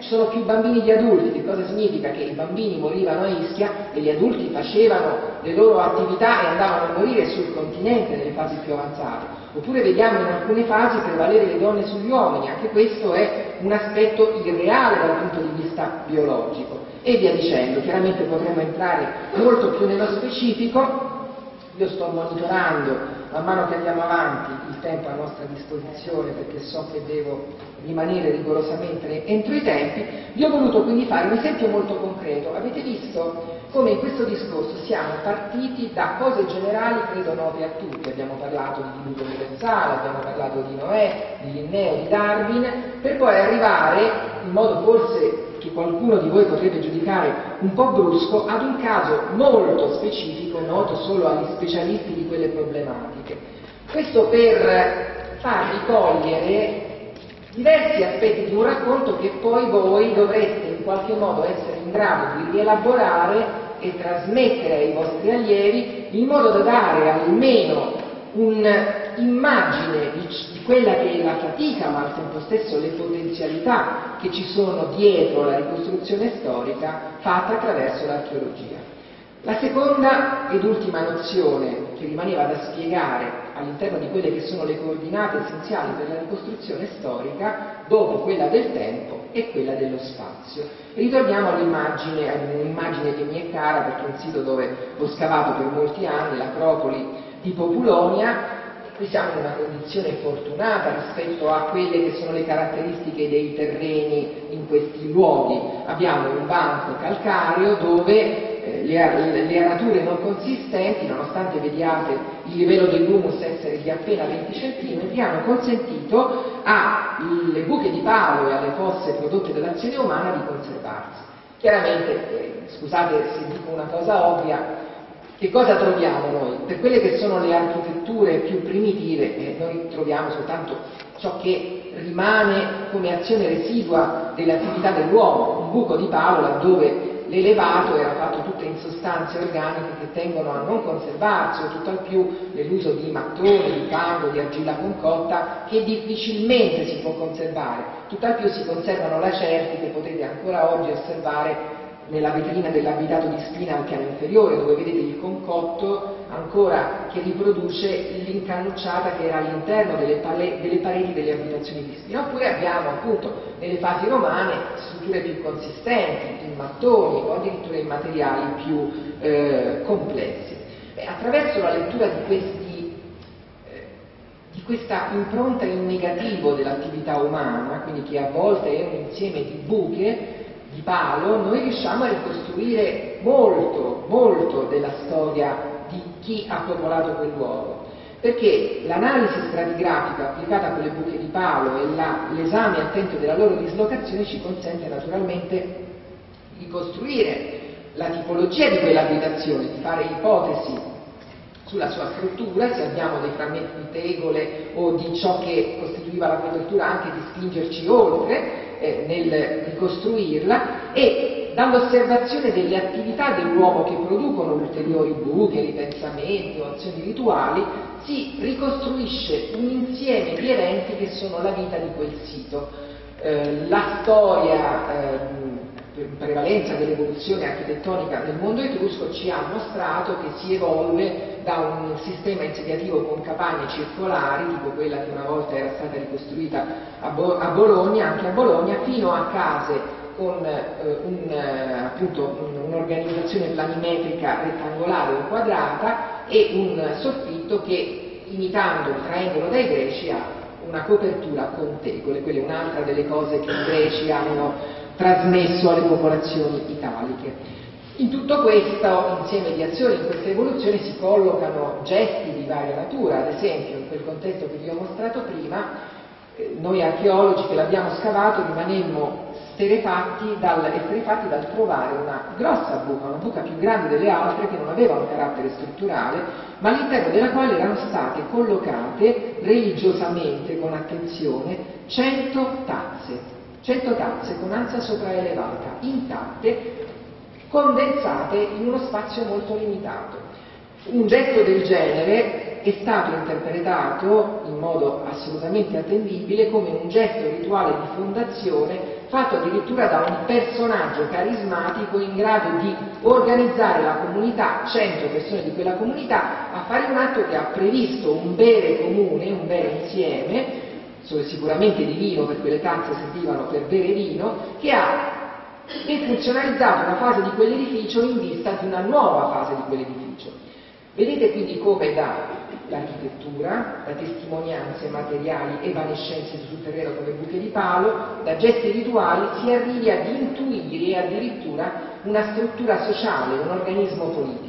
ci sono più bambini di adulti. Che cosa significa? Che i bambini morivano a Ischia e gli adulti facevano le loro attività e andavano a morire sul continente nelle fasi più avanzate. Oppure vediamo in alcune fasi prevalere le donne sugli uomini, anche questo è un aspetto irreale dal punto di vista biologico, e via dicendo. Chiaramente potremmo entrare molto più nello specifico. Io sto monitorando man mano che andiamo avanti il tempo a nostra disposizione, perché so che devo rimanere rigorosamente entro i tempi. Vi ho voluto quindi fare un esempio molto concreto. Avete visto come in questo discorso siamo partiti da cose generali, credo note a tutti. Abbiamo parlato di diritto universale, abbiamo parlato di Noè, di Linneo, di Darwin, per poi arrivare, in modo forse che qualcuno di voi potrebbe giudicare un po' brusco, ad un caso molto specifico, noto solo agli specialisti di quelle problematiche. Questo per farvi cogliere diversi aspetti di un racconto che poi voi dovreste in qualche modo essere in grado di rielaborare e trasmettere ai vostri allievi, in modo da dare almeno un'immagine di quella che è la fatica, ma al tempo stesso le potenzialità che ci sono dietro la ricostruzione storica fatta attraverso l'archeologia. La seconda ed ultima nozione che rimaneva da spiegare all'interno di quelle che sono le coordinate essenziali per la ricostruzione storica, dopo quella del tempo, è quella dello spazio. Ritorniamo all'immagine, un'immagine che mi è cara perché è un sito dove ho scavato per molti anni, l'Acropoli di Populonia. Qui siamo in una condizione fortunata rispetto a quelle che sono le caratteristiche dei terreni in questi luoghi. Abbiamo un banco calcareo dove le arature non consistenti, nonostante vediate il livello dell'humus essere di appena 20 cm, hanno consentito alle buche di palo e alle fosse prodotte dall'azione umana di conservarsi. Chiaramente, scusate se dico una cosa ovvia, che cosa troviamo noi? Per quelle che sono le architetture più primitive, noi troviamo soltanto ciò che rimane come azione residua dell'attività dell'uomo, un buco di palo laddove l'elevato era fatto tutte in sostanze organiche che tendono a non conservarsi, o tutt'al più nell'uso di mattoni, di fango, di argilla concotta, che difficilmente si può conservare. Tutt'al più si conservano lacerti che potete ancora oggi osservare nella vetrina dell'abitato di Spina al piano inferiore, dove vedete il concotto ancora che riproduce l'incannucciata che era all'interno delle pareti delle abitazioni di Spina. Oppure abbiamo appunto nelle fasi romane strutture più consistenti, in mattoni o addirittura in materiali più complessi. Attraverso la lettura di questa impronta in negativo dell'attività umana, quindi che a volte è un insieme di buche, di palo, noi riusciamo a ricostruire molto della storia di chi ha popolato quel luogo, perché l'analisi stratigrafica applicata a quelle buche di palo e l'esame attento della loro dislocazione ci consente naturalmente di costruire la tipologia di quell'abitazione, di fare ipotesi sulla sua struttura, se abbiamo dei frammenti di tegole o di ciò che costituiva la copertura, anche di spingerci oltre nel ricostruirla, e dall'osservazione delle attività dell'uomo che producono ulteriori buche, ripensamenti o azioni rituali si ricostruisce un insieme di eventi che sono la vita di quel sito. La storia in prevalenza dell'evoluzione architettonica nel mondo etrusco ci ha mostrato che si evolve da un sistema insediativo con capanne circolari, tipo quella che una volta era stata ricostruita a Bologna, fino a case con un'organizzazione planimetrica rettangolare o quadrata e un soffitto che, imitando il triangolo dei greci, ha una copertura con tegole. Quella è un'altra delle cose che i greci hanno trasmesso alle popolazioni italiche. In tutto questo insieme di azioni, in queste evoluzioni, si collocano gesti di varia natura. Ad esempio, in quel contesto che vi ho mostrato prima, noi archeologi che l'abbiamo scavato rimanemmo esterrefatti dal trovare una grossa buca, una buca più grande delle altre, che non aveva un carattere strutturale, ma all'interno della quale erano state collocate religiosamente, con attenzione, 100 tazze con ansa sopraelevata, intatte, condensate in uno spazio molto limitato. Un gesto del genere è stato interpretato in modo assolutamente attendibile come un gesto rituale di fondazione, fatto addirittura da un personaggio carismatico in grado di organizzare la comunità, 100 persone di quella comunità, a fare un atto che ha previsto un bere comune, un bere insieme, sicuramente di vino, per quelle tazze servivano per bere vino, che ha funzionalizzato una fase di quell'edificio in vista di una nuova fase di quell'edificio. Vedete quindi come dall'architettura, da testimonianze materiali evanescenze sul terreno come buche di palo, da gesti rituali, si arrivi ad intuire addirittura una struttura sociale, un organismo politico.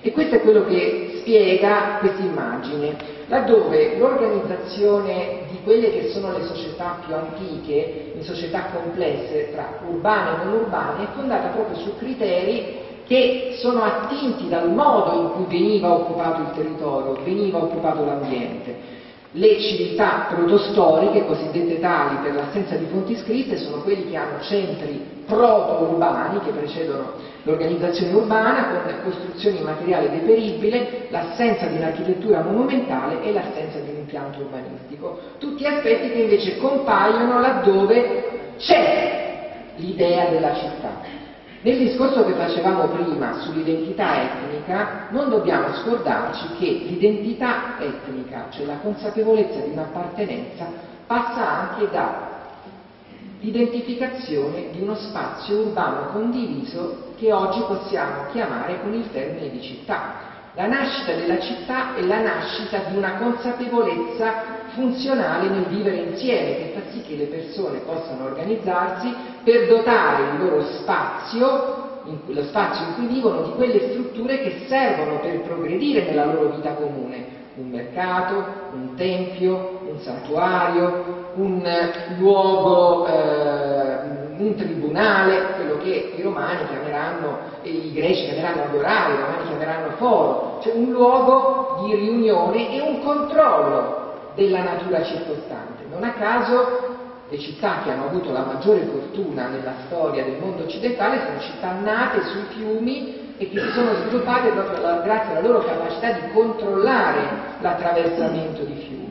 E questo è quello che spiega questa immagine, laddove l'organizzazione di quelle che sono le società più antiche, le società complesse tra urbane e non urbane, è fondata proprio su criteri che sono attinti dal modo in cui veniva occupato il territorio, veniva occupato l'ambiente. Le civiltà protostoriche, cosiddette tali per l'assenza di fonti scritte, sono quelli che hanno centri proto-urbani che precedono l'organizzazione urbana, con costruzioni in materiale deperibile, l'assenza di un'architettura monumentale e l'assenza di un impianto urbanistico. Tutti aspetti che invece compaiono laddove c'è l'idea della città. Nel discorso che facevamo prima sull'identità etnica, non dobbiamo scordarci che l'identità etnica, cioè la consapevolezza di un'appartenenza, passa anche dall'identificazione di uno spazio urbano condiviso che oggi possiamo chiamare con il termine di città. La nascita della città è la nascita di una consapevolezza funzionale nel vivere insieme, che fa sì che le persone possano organizzarsi per dotare il loro spazio, lo spazio in cui vivono, di quelle strutture che servono per progredire nella loro vita comune. Un mercato, un tempio, un santuario, un luogo, un tribunale, quello che i romani chiameranno, i greci chiameranno agorà, i romani chiameranno foro, cioè un luogo di riunione e un controllo della natura circostante. Non a caso le città che hanno avuto la maggiore fortuna nella storia del mondo occidentale sono città nate sui fiumi e che si sono sviluppate proprio grazie alla loro capacità di controllare l'attraversamento di fiumi.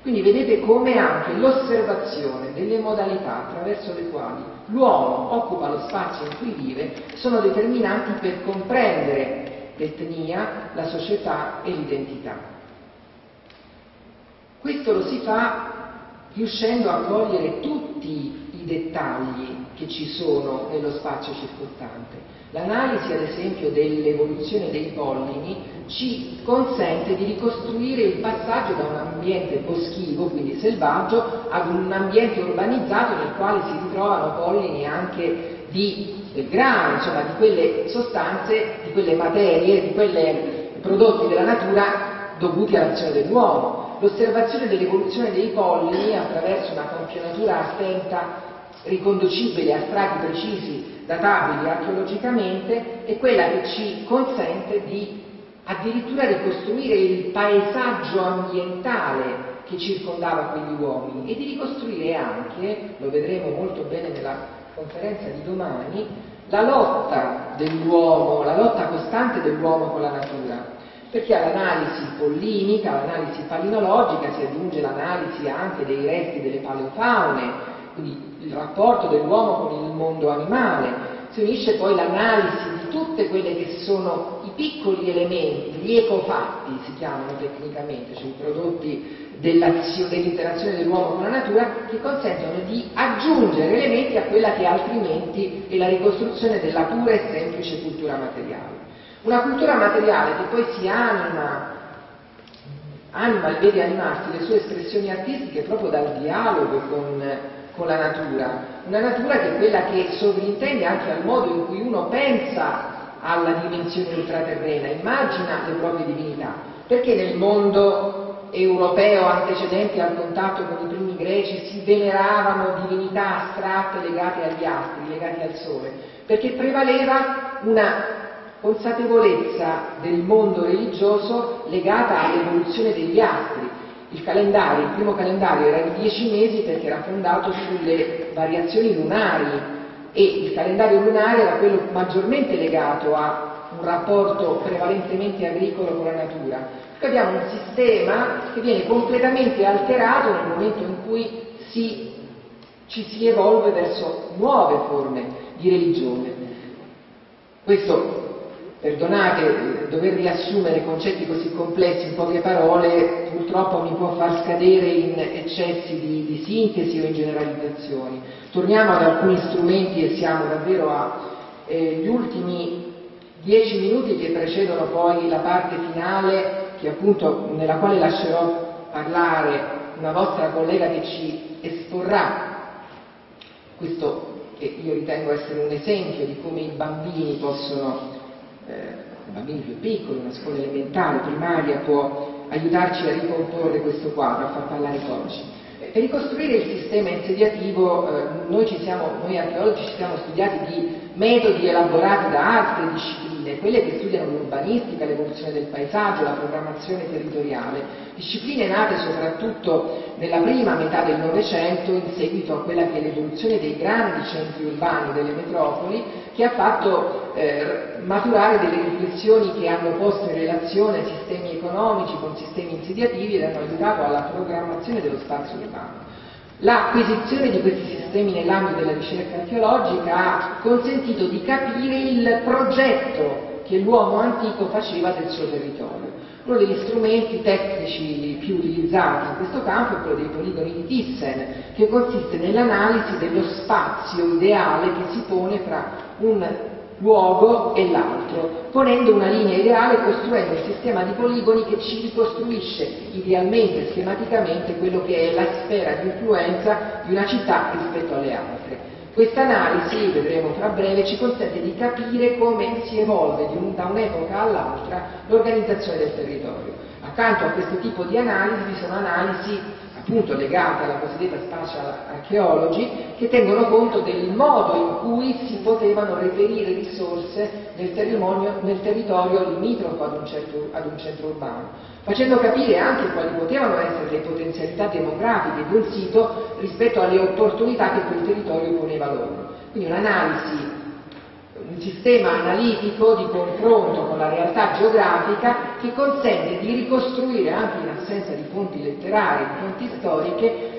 Quindi vedete come anche l'osservazione delle modalità attraverso le quali l'uomo occupa lo spazio in cui vive sono determinanti per comprendere l'etnia, la società e l'identità. Questo lo si fa riuscendo a cogliere tutti i dettagli che ci sono nello spazio circostante. L'analisi, ad esempio, dell'evoluzione dei pollini ci consente di ricostruire il passaggio da un ambiente boschivo, quindi selvaggio, ad un ambiente urbanizzato nel quale si ritrovano pollini anche del grano, insomma di quelle sostanze, di quelle materie, di quei prodotti della natura dovuti all'azione dell'uomo. L'osservazione dell'evoluzione dei pollini attraverso una campionatura attenta, riconducibile a strati precisi, databili archeologicamente, è quella che ci consente di addirittura ricostruire il paesaggio ambientale che circondava quegli uomini e di ricostruire anche, lo vedremo molto bene nella conferenza di domani, la lotta dell'uomo, la lotta costante dell'uomo con la natura. Perché all'analisi pollinica, all'analisi palinologica si aggiunge l'analisi anche dei resti delle paleofaune, quindi il rapporto dell'uomo con il mondo animale, si unisce poi l'analisi di tutte quelle che sono i piccoli elementi, gli ecofatti si chiamano tecnicamente, cioè i prodotti dell'interazione dell'uomo con la natura, che consentono di aggiungere elementi a quella che altrimenti è la ricostruzione della pura e semplice cultura materiale. Una cultura materiale che poi si anima e vede animarsi le sue espressioni artistiche proprio dal dialogo con la natura, una natura che è quella che sovrintende anche al modo in cui uno pensa alla dimensione ultraterrena, immagina le proprie divinità, perché nel mondo europeo antecedente al contatto con i primi greci si veneravano divinità astratte legate agli astri, legate al sole, perché prevaleva una consapevolezza del mondo religioso legata all'evoluzione degli astri. Il calendario, il primo calendario era di 10 mesi perché era fondato sulle variazioni lunari, e il calendario lunare era quello maggiormente legato a un rapporto prevalentemente agricolo con la natura. Quindi abbiamo un sistema che viene completamente alterato nel momento in cui ci si evolve verso nuove forme di religione. Questo, perdonate, dover riassumere concetti così complessi in poche parole purtroppo mi può far scadere in eccessi di sintesi o in generalizzazioni. Torniamo ad alcuni strumenti e siamo davvero agli ultimi 10 minuti che precedono poi la parte finale, che appunto nella quale lascerò parlare una vostra collega che ci esporrà questo che io ritengo essere un esempio di come i bambini possono, bambini più piccoli, una scuola elementare, primaria, può aiutarci a ricomporre questo quadro, a far parlare oggi. Per ricostruire il sistema insediativo noi archeologi ci siamo studiati di metodi elaborati da altre discipline, quelle che studiano l'urbanistica, l'evoluzione del paesaggio, la programmazione territoriale, discipline nate soprattutto nella prima metà del Novecento in seguito a quella che è l'evoluzione dei grandi centri urbani, delle metropoli, che ha fatto maturare delle riflessioni che hanno posto in relazione sistemi economici con sistemi insediativi ed hanno aiutato alla programmazione dello spazio urbano. L'acquisizione di questi sistemi nell'ambito della ricerca archeologica ha consentito di capire il progetto che l'uomo antico faceva del suo territorio. Uno degli strumenti tecnici più utilizzati in questo campo è quello dei poligoni di Thyssen, che consiste nell'analisi dello spazio ideale che si pone tra un luogo e l'altro, ponendo una linea ideale, costruendo un sistema di poligoni che ci ricostruisce idealmente, schematicamente, quello che è la sfera di influenza di una città rispetto alle altre. Questa analisi, vedremo fra breve, ci consente di capire come si evolve da un'epoca all'altra l'organizzazione del territorio. Accanto a questo tipo di analisi vi sono analisi appunto legate alla cosiddetta spatial archaeology, che tengono conto del modo in cui si potevano reperire risorse nel territorio limitrofo ad un centro urbano, facendo capire anche quali potevano essere le potenzialità demografiche di un sito rispetto alle opportunità che quel territorio poneva loro. Quindi un'analisi, un sistema analitico di confronto con la realtà geografica che consente di ricostruire, anche in assenza di fonti letterarie, di fonti storiche,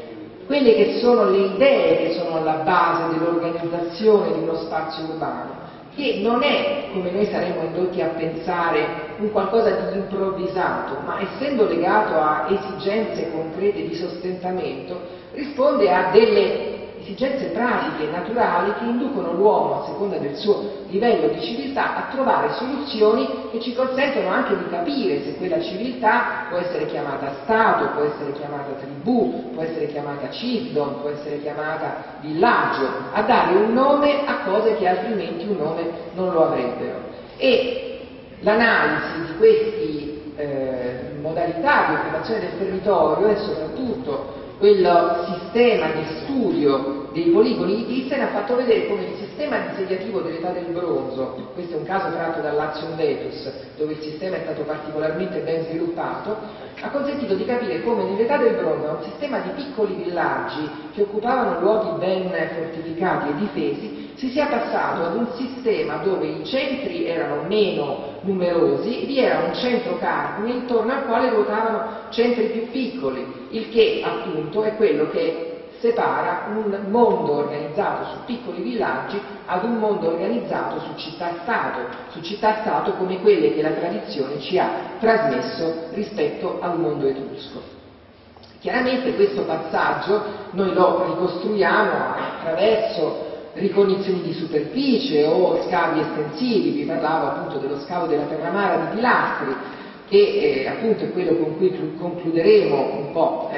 quelle che sono le idee che sono alla base dell'organizzazione di uno spazio urbano, che non è, come noi saremmo indotti a pensare, un qualcosa di improvvisato, ma essendo legato a esigenze concrete di sostentamento, risponde a delle esigenze pratiche, naturali, che inducono l'uomo, a seconda del suo livello di civiltà, a trovare soluzioni che ci consentono anche di capire se quella civiltà può essere chiamata Stato, può essere chiamata tribù, può essere chiamata cittadino, può essere chiamata villaggio, a dare un nome a cose che altrimenti un nome non lo avrebbero. E l'analisi di queste modalità di occupazione del territorio e soprattutto quel sistema di studio dei poligoni di Thyssen ha fatto vedere come il sistema insediativo dell'età del bronzo, questo è un caso tratto dall'Action Vetus, dove il sistema è stato particolarmente ben sviluppato, ha consentito di capire come nell'età del bronzo un sistema di piccoli villaggi che occupavano luoghi ben fortificati e difesi, si sia passato ad un sistema dove i centri erano meno numerosi, vi era un centro cardine intorno al quale ruotavano centri più piccoli, il che appunto è quello che separa un mondo organizzato su piccoli villaggi ad un mondo organizzato su città-stato come quelle che la tradizione ci ha trasmesso rispetto al mondo etrusco. Chiaramente questo passaggio noi lo ricostruiamo attraverso ricognizioni di superficie o scavi estensivi, vi parlavo appunto dello scavo della Terramara di Pilastri, che appunto è quello con cui concluderemo un po'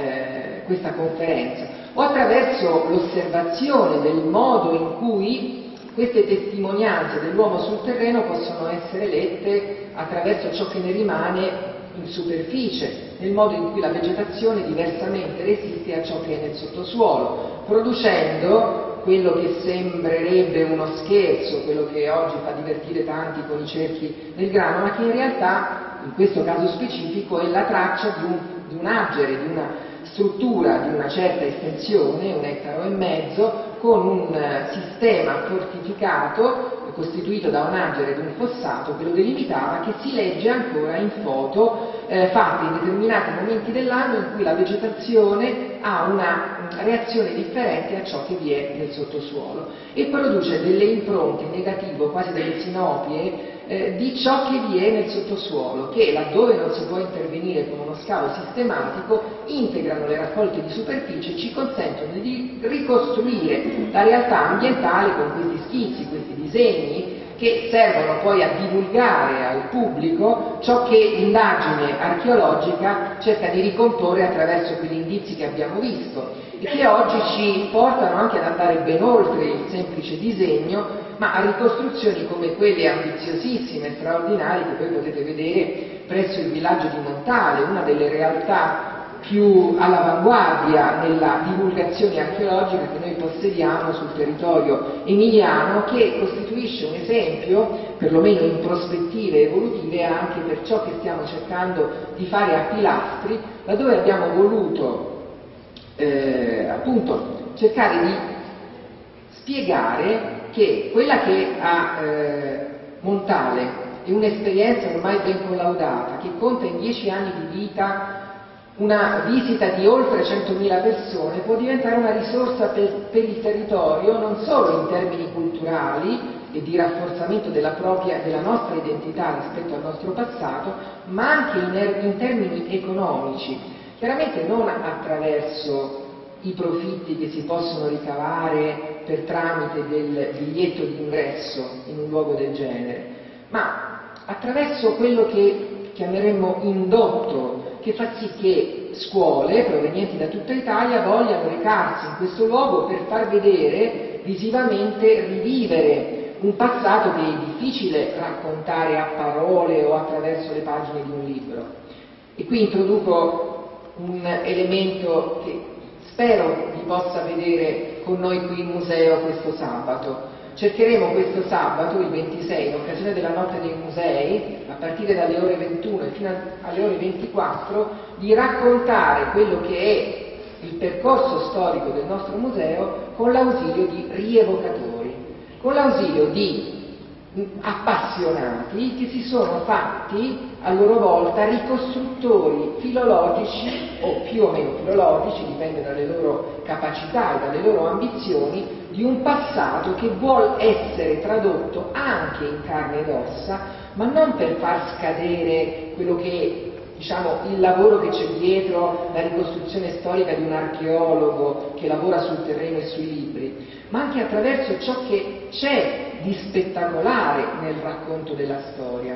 questa conferenza, o attraverso l'osservazione del modo in cui Queste testimonianze dell'uomo sul terreno possono essere lette attraverso ciò che ne rimane in superficie, nel modo in cui la vegetazione diversamente resiste a ciò che è nel sottosuolo, producendo quello che sembrerebbe uno scherzo, quello che oggi fa divertire tanti con i cerchi nel grano, ma che in realtà, in questo caso specifico, è la traccia di un agere, di una struttura di una certa estensione, 1,5 ettari, con un sistema fortificato costituito da un agere e un fossato che lo delimitava, che si legge ancora in foto fatte in determinati momenti dell'anno in cui la vegetazione ha una reazione differente a ciò che vi è nel sottosuolo e produce delle impronte negative, quasi delle sinopie, di ciò che vi è nel sottosuolo, che laddove non si può intervenire con uno scavo sistematico, integrano le raccolte di superficie e ci consentono di ricostruire la realtà ambientale con questi schizzi, questi disegni che servono poi a divulgare al pubblico ciò che l'indagine archeologica cerca di ricomporre attraverso quegli indizi che abbiamo visto e che oggi ci portano anche ad andare ben oltre il semplice disegno, ma a ricostruzioni come quelle ambiziosissime, straordinarie, che voi potete vedere presso il villaggio di Montale, una delle realtà più all'avanguardia nella divulgazione archeologica che noi possediamo sul territorio emiliano, che costituisce un esempio, perlomeno in prospettive evolutive, anche per ciò che stiamo cercando di fare a Pilastri, laddove abbiamo voluto appunto cercare di spiegare che quella che a Montale è un'esperienza ormai ben collaudata, che conta in 10 anni di vita una visita di oltre 100.000 persone, può diventare una risorsa per il territorio non solo in termini culturali e di rafforzamento della nostra identità rispetto al nostro passato, ma anche in termini economici, chiaramente non attraverso i profitti che si possono ricavare per tramite del biglietto d'ingresso in un luogo del genere, ma attraverso quello che chiameremmo indotto, che fa sì che scuole provenienti da tutta Italia vogliano recarsi in questo luogo per far vedere visivamente, rivivere un passato che è difficile raccontare a parole o attraverso le pagine di un libro. E qui introduco un elemento che spero vi possa vedere con noi qui in museo questo sabato. Cercheremo questo sabato, il 26, in occasione della Notte dei Musei, a partire dalle ore 21 e fino alle ore 24, di raccontare quello che è il percorso storico del nostro museo con l'ausilio di rievocatori, con l'ausilio di appassionati che si sono fatti a loro volta ricostruttori filologici o più o meno filologici, dipende dalle loro capacità e dalle loro ambizioni, di un passato che vuol essere tradotto anche in carne ed ossa, ma non per far scadere quello che, diciamo, il lavoro che c'è dietro la ricostruzione storica di un archeologo che lavora sul terreno e sui libri, ma anche attraverso ciò che c'è di spettacolare nel racconto della storia.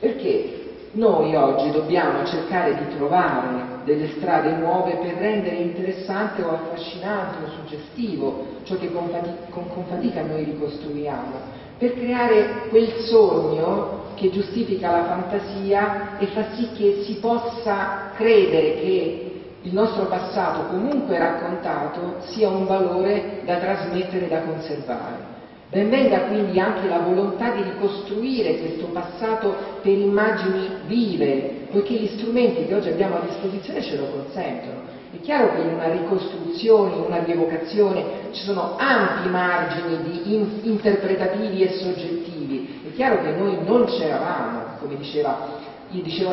Perché noi oggi dobbiamo cercare di trovare delle strade nuove per rendere interessante o affascinante o suggestivo ciò che con fatica noi ricostruiamo, per creare quel sogno che giustifica la fantasia e fa sì che si possa credere che il nostro passato, comunque raccontato, sia un valore da trasmettere e da conservare. Ben venga quindi anche la volontà di ricostruire questo passato per immagini vive, poiché gli strumenti che oggi abbiamo a disposizione ce lo consentono. È chiaro che in una ricostruzione, in una rievocazione, ci sono ampi margini di interpretativi e soggettivi. È chiaro che noi non c'eravamo, come dicevano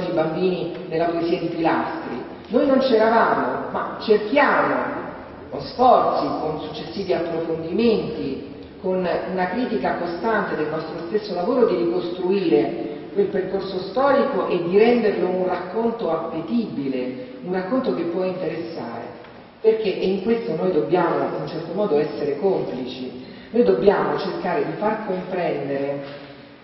i bambini nella poesia di Pilastri. Noi non c'eravamo, ma cerchiamo, con sforzi, con successivi approfondimenti, con una critica costante del nostro stesso lavoro, di ricostruire quel percorso storico e di renderlo un racconto appetibile, un racconto che può interessare, perché e in questo noi dobbiamo in un certo modo essere complici. Noi dobbiamo cercare di far comprendere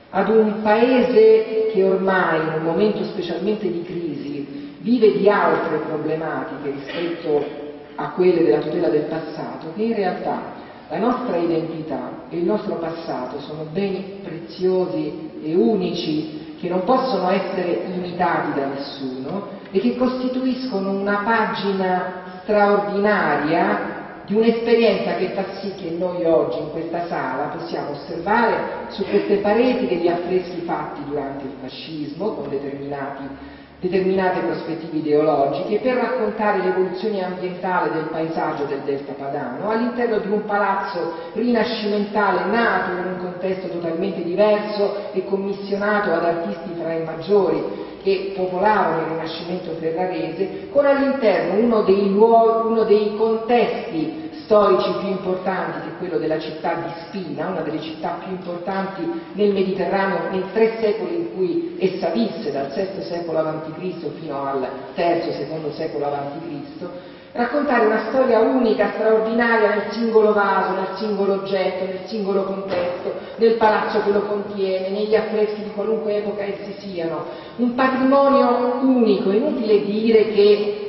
ad un paese che ormai, in un momento specialmente di crisi, vive di altre problematiche rispetto a quelle della tutela del passato, che in realtà La nostra identità e il nostro passato sono beni preziosi e unici che non possono essere imitati da nessuno e che costituiscono una pagina straordinaria di un'esperienza che fa sì che noi oggi in questa sala possiamo osservare su queste pareti degli affreschi fatti durante il fascismo con determinate prospettive ideologiche per raccontare l'evoluzione ambientale del paesaggio del Delta Padano all'interno di un palazzo rinascimentale nato in un contesto totalmente diverso e commissionato ad artisti tra i maggiori che popolavano il Rinascimento ferrarese, con all'interno uno dei contesti storici più importanti, che è quello della città di Spina, una delle città più importanti nel Mediterraneo nei 3 secoli in cui essa visse, dal VI secolo a.C. fino al III-II secolo a.C., raccontare una storia unica, straordinaria nel singolo vaso, nel singolo oggetto, nel singolo contesto, nel palazzo che lo contiene, negli affreschi di qualunque epoca essi siano. Un patrimonio unico, inutile dire che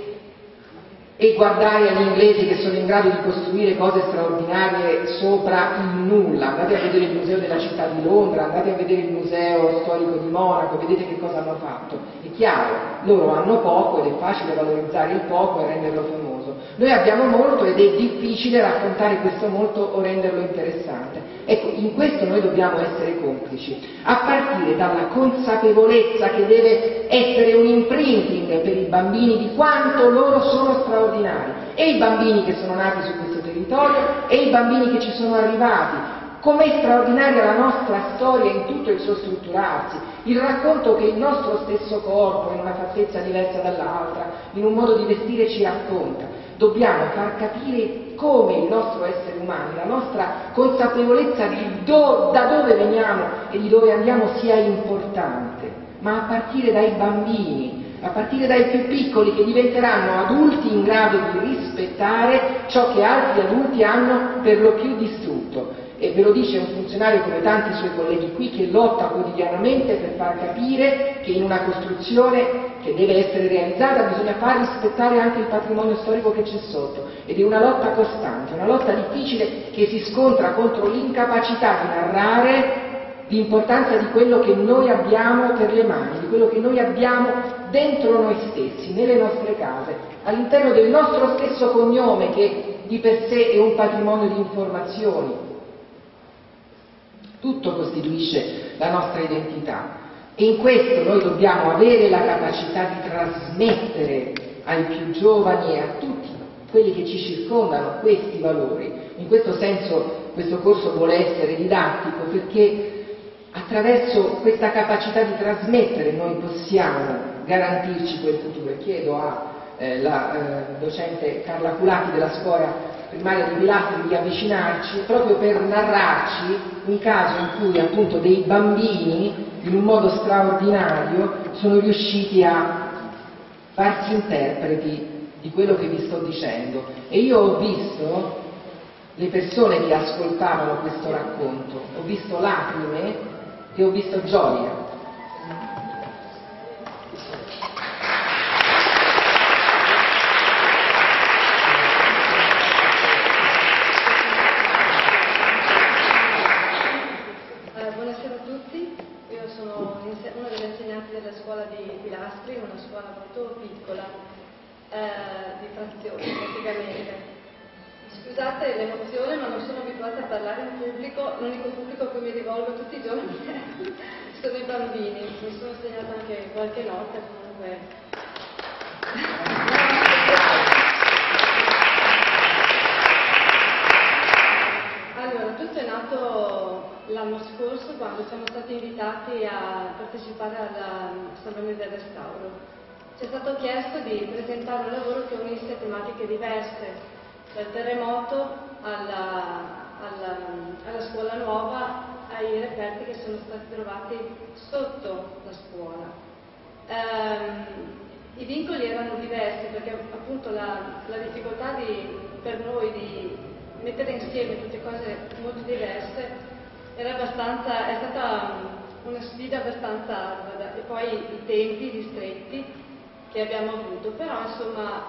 e guardare agli inglesi che sono in grado di costruire cose straordinarie sopra il nulla. Andate a vedere il museo della città di Londra, andate a vedere il museo storico di Monaco, vedete che cosa hanno fatto. È chiaro, loro hanno poco ed è facile valorizzare il poco e renderlo famoso. Noi abbiamo molto ed è difficile raccontare questo molto o renderlo interessante. Ecco, in questo noi dobbiamo essere complici, a partire dalla consapevolezza che deve essere un imprinting per i bambini di quanto loro sono straordinari, e i bambini che sono nati su questo territorio e i bambini che ci sono arrivati. Com'è straordinaria la nostra storia in tutto il suo strutturarsi, il racconto che il nostro stesso corpo, in una fattezza diversa dall'altra, in un modo di vestire, ci racconta. Dobbiamo far capire come il nostro essere umano, la nostra consapevolezza di da dove veniamo e di dove andiamo sia importante, ma a partire dai bambini, a partire dai più piccoli che diventeranno adulti in grado di rispettare ciò che altri adulti hanno per lo più distrutto. E ve lo dice un funzionario come tanti suoi colleghi qui, che lotta quotidianamente per far capire che in una costruzione che deve essere realizzata bisogna far rispettare anche il patrimonio storico che c'è sotto, ed è una lotta costante, una lotta difficile che si scontra contro l'incapacità di narrare l'importanza di quello che noi abbiamo per le mani, di quello che noi abbiamo dentro noi stessi, nelle nostre case, all'interno del nostro stesso cognome, che di per sé è un patrimonio di informazioni. Tutto costituisce la nostra identità e in questo noi dobbiamo avere la capacità di trasmettere ai più giovani e a tutti quelli che ci circondano questi valori. In questo senso questo corso vuole essere didattico, perché attraverso questa capacità di trasmettere noi possiamo garantirci quel futuro. E chiedo alla docente Carla Culati della scuola primaria di Pilastri di avvicinarci proprio per narrarci un caso in cui appunto dei bambini in un modo straordinario sono riusciti a farsi interpreti di quello che vi sto dicendo. E io ho visto le persone che ascoltavano questo racconto, ho visto lacrime e ho visto gioia. Scusate l'emozione, ma non sono abituata a parlare in pubblico. L'unico pubblico a cui mi rivolgo tutti i giorni sono i bambini. Mi sono segnata anche qualche nota, comunque. Allora, tutto è nato l'anno scorso, quando siamo stati invitati a partecipare alla Salone del Restauro. Ci è stato chiesto di presentare un lavoro che unisse tematiche diverse, dal terremoto alla scuola nuova, ai reperti che sono stati trovati sotto la scuola. I vincoli erano diversi, perché appunto la difficoltà per noi di mettere insieme tutte cose molto diverse è stata una sfida abbastanza ardua, e poi i tempi ristretti che abbiamo avuto, però insomma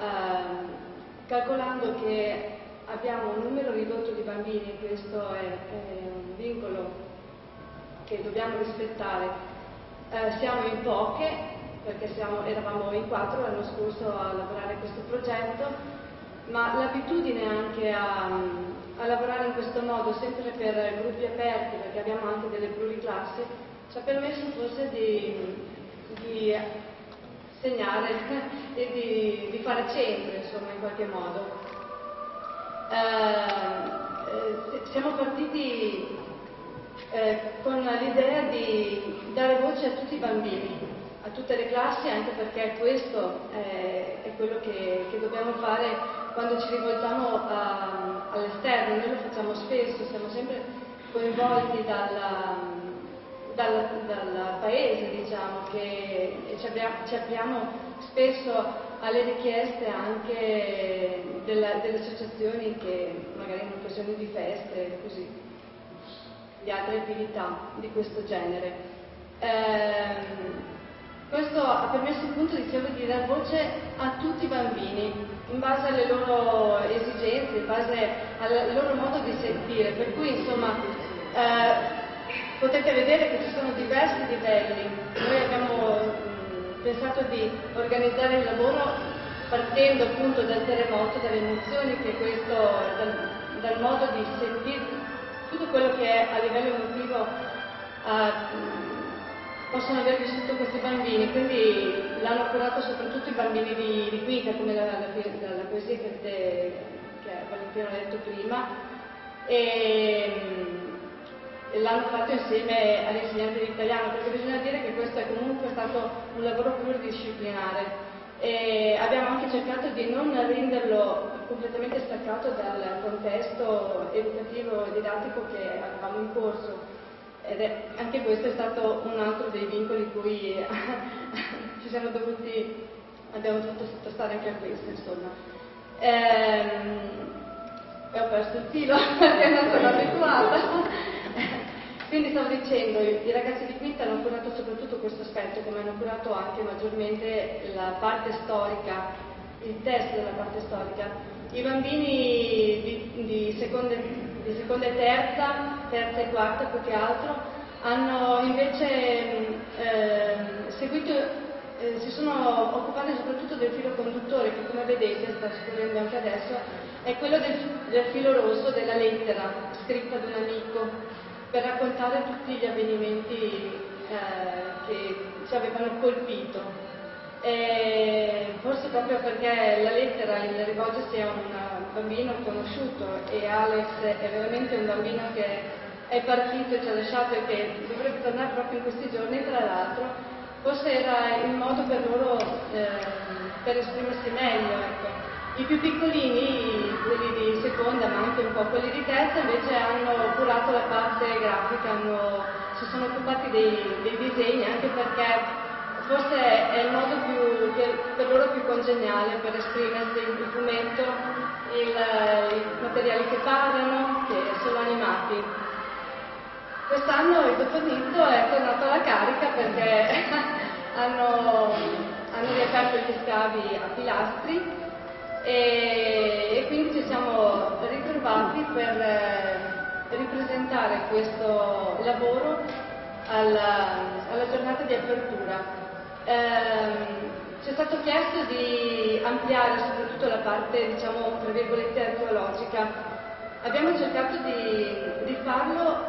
calcolando che abbiamo un numero ridotto di bambini, questo è un vincolo che dobbiamo rispettare. Siamo in poche, perché eravamo in 4 l'anno scorso a lavorare a questo progetto, ma l'abitudine anche a lavorare in questo modo, sempre per gruppi aperti, perché abbiamo anche delle pluriclassi, ci ha permesso forse di segnare e di fare centro, insomma, in qualche modo. Siamo partiti con l'idea di dare voce a tutti i bambini, a tutte le classi, anche perché questo è quello che dobbiamo fare quando ci rivolgiamo all'esterno. Noi lo facciamo spesso, siamo sempre coinvolti dal paese, diciamo, che ci apriamo spesso alle richieste anche delle associazioni che magari in occasione di feste, così, di altre attività di questo genere. Questo ha permesso, appunto, di dar voce a tutti i bambini in base alle loro esigenze, in base al loro modo di sentire, per cui, insomma, potete vedere che ci sono diversi livelli. Noi abbiamo pensato di organizzare il lavoro partendo appunto dal terremoto, dalle emozioni che questo, dal modo di sentire tutto quello che è a livello emotivo possono aver vissuto questi bambini, quindi l'hanno curato soprattutto i bambini di Guida, come la poesia che Valentino ha detto prima, e l'hanno fatto insieme all'insegnante di italiano, perché bisogna dire che questo è comunque stato un lavoro pluridisciplinare e abbiamo anche cercato di non renderlo completamente staccato dal contesto educativo e didattico che avevamo in corso, ed è, anche questo è stato un altro dei vincoli cui ci siamo dovuti, abbiamo dovuto sottostare anche a questo, insomma. E ho perso il filo perché non sono abituata. Quindi stavo dicendo, i ragazzi di Quinta hanno curato soprattutto questo aspetto, come hanno curato anche maggiormente la parte storica, il testo della parte storica. I bambini di seconda e terza e quarta più che altro, hanno invece si sono occupati soprattutto del filo conduttore, che come vedete sta scorrendo anche adesso, è quello del filo rosso della lettera scritta ad un amico, per raccontare tutti gli avvenimenti che ci avevano colpito. E forse proprio perché la lettera, il rivolgersi a un bambino conosciuto, e Alex è veramente un bambino che è partito e ci ha lasciato e che dovrebbe tornare proprio in questi giorni, tra l'altro, forse era il modo per loro per esprimersi meglio, ecco. I più piccolini, quelli di seconda, ma anche un po' quelli di terza, invece hanno curato la parte grafica, si sono occupati dei disegni, anche perché forse è il modo per loro più congeniale per esprimersi, il fumetto, i materiali che parlano, che sono animati. Quest'anno il Doponizzo è tornato alla carica perché hanno riaperto gli scavi a Pilastri, e quindi ci siamo ritrovati per ripresentare questo lavoro alla giornata di apertura. Ci è stato chiesto di ampliare soprattutto la parte, diciamo, tra virgolette archeologica. Abbiamo cercato di farlo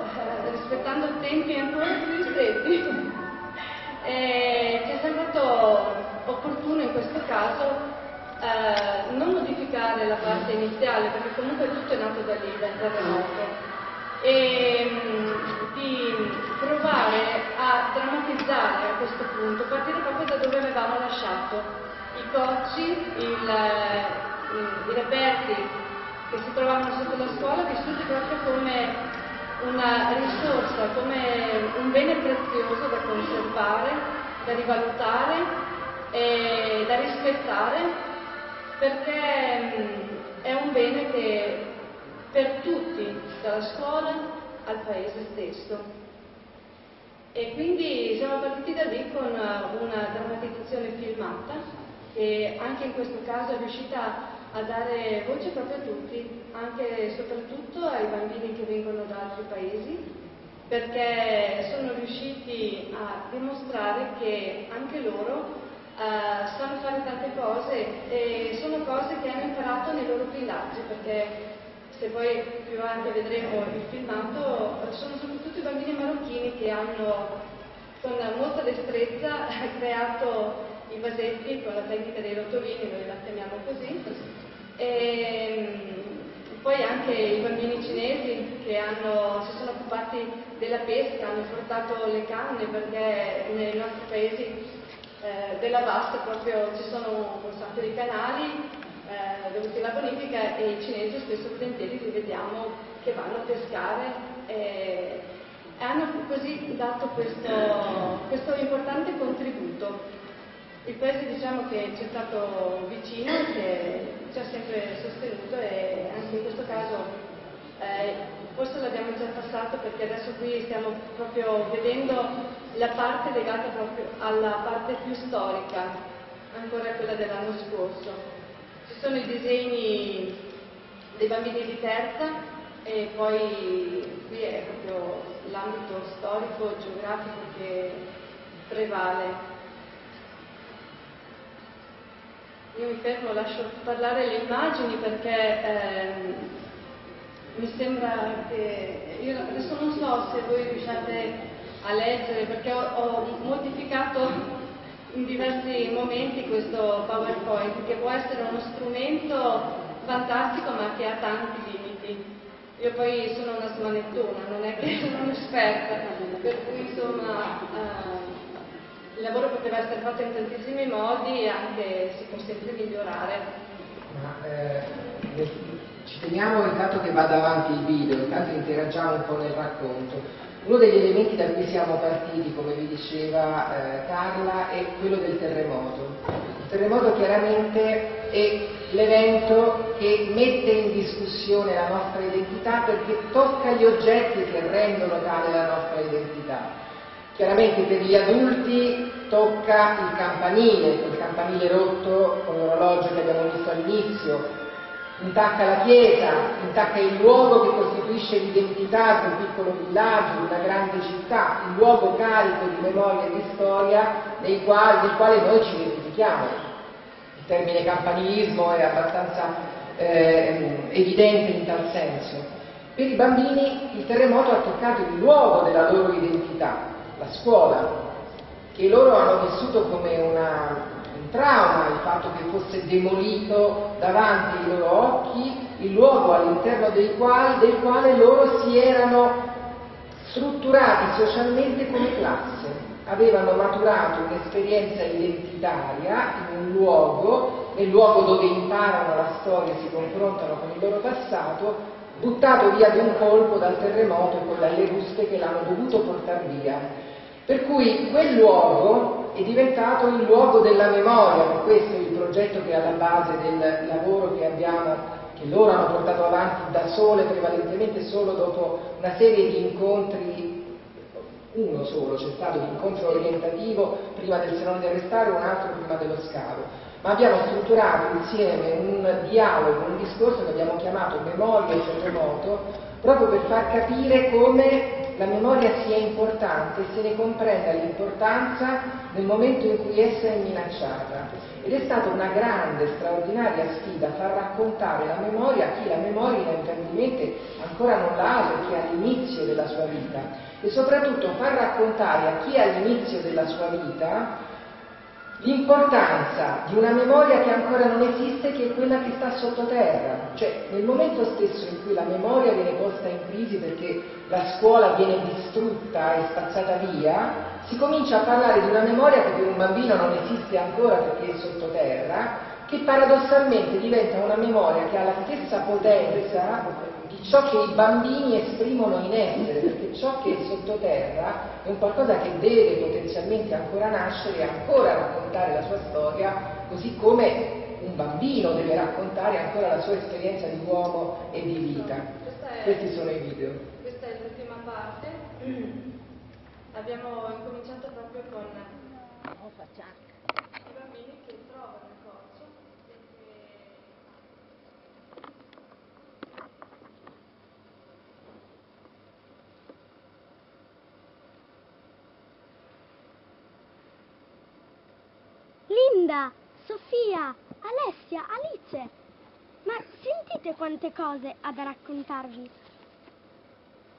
rispettando tempi ancora più stretti. Ci è sembrato opportuno in questo caso non modificare la parte iniziale, perché comunque tutto è nato da lì, dal terremoto, e di provare a drammatizzare a questo punto, partire proprio da dove avevamo lasciato i cocci, i reperti che si trovavano sotto la scuola, vissuti proprio come una risorsa, come un bene prezioso da conservare, da rivalutare e da rispettare, perché è un bene che per tutti, dalla scuola al paese stesso. E quindi siamo partiti da lì con una drammatizzazione filmata, che anche in questo caso è riuscita a dare voce proprio a tutti, anche e soprattutto ai bambini che vengono da altri paesi, perché sono riusciti a dimostrare che anche loro sanno fare tante cose e sono cose che hanno imparato nei loro villaggi, perché se poi più avanti vedremo il filmato, sono soprattutto i bambini marocchini che hanno con molta destrezza creato i vasetti con la tecnica dei rotolini, noi la chiamiamo così, e poi anche i bambini cinesi che si sono occupati della pesca, hanno portato le canne, perché nei nostri paesi della Bassa proprio ci sono un sacco di canali dovuti alla bonifica, e i cinesi spesso volentieri li vediamo che vanno a pescare e hanno così dato questo importante contributo. Il paese, diciamo, che ci è stato vicino, che ci ha sempre sostenuto, e anche in questo caso forse l'abbiamo già passato, perché adesso qui stiamo proprio vedendo la parte legata proprio alla parte più storica, ancora quella dell'anno scorso. Ci sono i disegni dei bambini di terza, e poi qui è proprio l'ambito storico, geografico che prevale. Io mi fermo, lascio parlare le immagini, perché mi sembra che... Io adesso non so se voi riusciate a leggere, perché ho modificato in diversi momenti questo PowerPoint, che può essere uno strumento fantastico ma che ha tanti limiti. Io poi sono una smanettona, non è che sono un'esperta, per cui insomma... Il lavoro poteva essere fatto in tantissimi modi, e anche si può sempre migliorare. Ci teniamo intanto che vada avanti il video, intanto interagiamo un po' nel racconto. Uno degli elementi da cui siamo partiti, come vi diceva Carla, è quello del terremoto. Il terremoto chiaramente è l'evento che mette in discussione la nostra identità, perché tocca gli oggetti che rendono tale la nostra identità. Chiaramente per gli adulti tocca il campanile rotto con l'orologio che abbiamo visto all'inizio, intacca la chiesa, intacca il luogo che costituisce l'identità di un piccolo villaggio, di una grande città, un luogo carico di memoria e di storia del quale noi ci identifichiamo. Il termine campanilismo è abbastanza evidente in tal senso. Per i bambini il terremoto ha toccato il luogo della loro identità. La scuola, che loro hanno vissuto come un trauma, il fatto che fosse demolito davanti ai loro occhi il luogo all'interno del quale loro si erano strutturati socialmente come classe, avevano maturato un'esperienza identitaria in un luogo, nel luogo dove imparano la storia e si confrontano con il loro passato, buttato via di un colpo dal terremoto e con le ruspe che l'hanno dovuto portare via. Per cui quel luogo è diventato il luogo della memoria, per questo è il progetto che è alla base del lavoro che loro hanno portato avanti da sole, prevalentemente solo dopo una serie di incontri, uno solo, c'è stato un incontro orientativo prima del Salone del Restauro, un altro prima dello scavo. Ma abbiamo strutturato insieme un dialogo, un discorso che abbiamo chiamato memoria e terremoto, proprio per far capire come la memoria sia importante e se ne comprenda l'importanza nel momento in cui essa è minacciata. Ed è stata una grande, straordinaria sfida far raccontare la memoria a chi la memoria inevitabilmente ancora non l'ha, perché è all'inizio della sua vita, e soprattutto far raccontare a chi è all'inizio della sua vita l'importanza di una memoria che ancora non esiste, che è quella che sta sottoterra, cioè nel momento stesso in cui la memoria viene posta in crisi perché la scuola viene distrutta e spazzata via, si comincia a parlare di una memoria che per un bambino non esiste ancora perché è sottoterra, che paradossalmente diventa una memoria che ha la stessa potenza di ciò che i bambini esprimono in essere, perché ciò che è sottoterra è un qualcosa che deve potenzialmente ancora nascere e ancora raccontare la sua storia, così come un bambino deve raccontare ancora la sua esperienza di uomo e di vita. Questi sono i video. Questa è l'ultima parte. Abbiamo incominciato proprio con i bambini che trovano il corso e che Linda, Sofia, Alessia, Alice. Ma sentite quante cose ha da raccontarvi.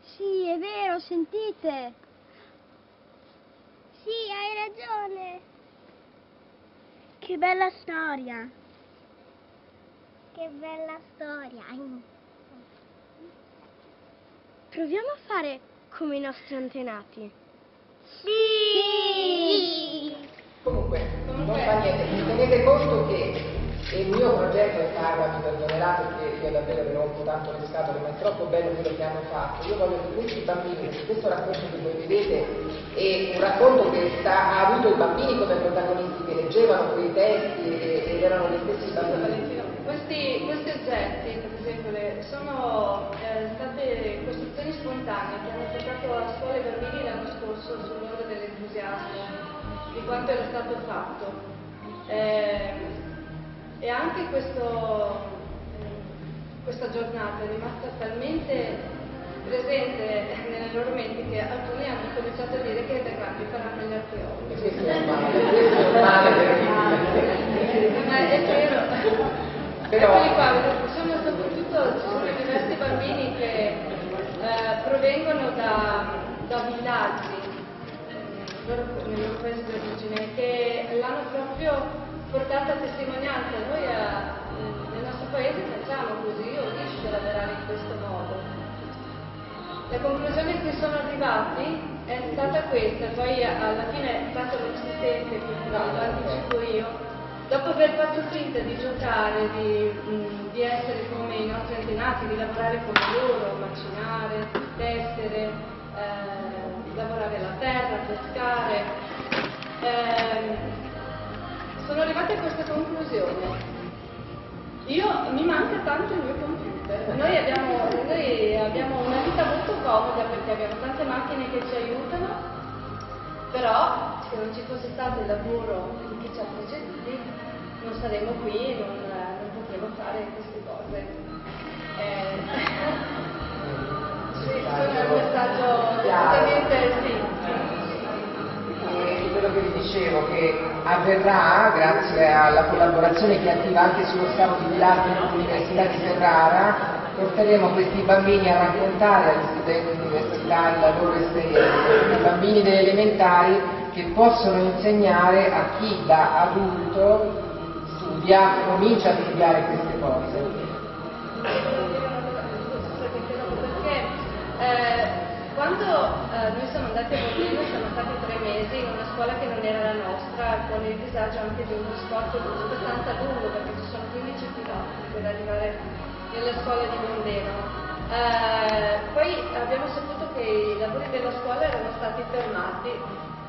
Sì, è vero, sentite. Sì, hai ragione. Che bella storia. Che bella storia. Proviamo a fare come i nostri antenati. Sì! Comunque, non fa niente, tenete conto che il mio progetto è caro a chi perdonerà, perché io davvero ve l'ho un po' tanto le scatole, ma è troppo bello quello che hanno fatto. Io voglio che questi bambini, questo racconto che voi vedete è un racconto che ha avuto i bambini come protagonisti, che leggevano quei testi ed erano gli stessi bambini. Questi oggetti, per esempio, sono state costruzioni spontanee che hanno portato a scuola i bambini l'anno scorso sull'onda dell'entusiasmo di quanto era stato fatto. E anche questa giornata è rimasta talmente presente nelle loro menti che alcuni hanno cominciato a dire che i grandi faranno gli archeologi. Ma è vero. Eccoli qua, soprattutto ci sono diversi bambini che provengono da villaggi nel loro paese di origine, che l'hanno proprio portata a testimonianza. Noi nel nostro paese facciamo così, io riesco a lavorare in questo modo. La conclusione a cui sono arrivati è stata questa, poi alla fine è stato l'esistente che lo anticipo io. Dopo aver fatto finta di giocare, di essere come i nostri antenati, di lavorare con loro, macinare, tessere, lavorare la terra, pescare, sono arrivata a questa conclusione. Mi manca tanto il mio computer. Noi abbiamo una vita molto comoda perché abbiamo tante macchine che ci aiutano, però se non ci fosse stato il lavoro di chi ci ha preceduti non saremmo qui e non potremmo fare queste cose. È un messaggio assolutamente sì. Quello che vi dicevo che avverrà grazie alla collaborazione che è attiva anche sullo scavo di Milano dell'Università di Ferrara. Porteremo questi bambini a raccontare agli studenti universitari la loro esperienza, i bambini delle elementari che possono insegnare a chi da adulto comincia a studiare queste cose. Perché quando noi siamo andati a Bondeno siamo stati 3 mesi in una scuola che non era la nostra, con il disagio anche di uno sforzo abbastanza lungo, perché ci sono 15 pilastri per arrivare nella scuola di Bondeno. Poi abbiamo saputo che i lavori della scuola erano stati fermati,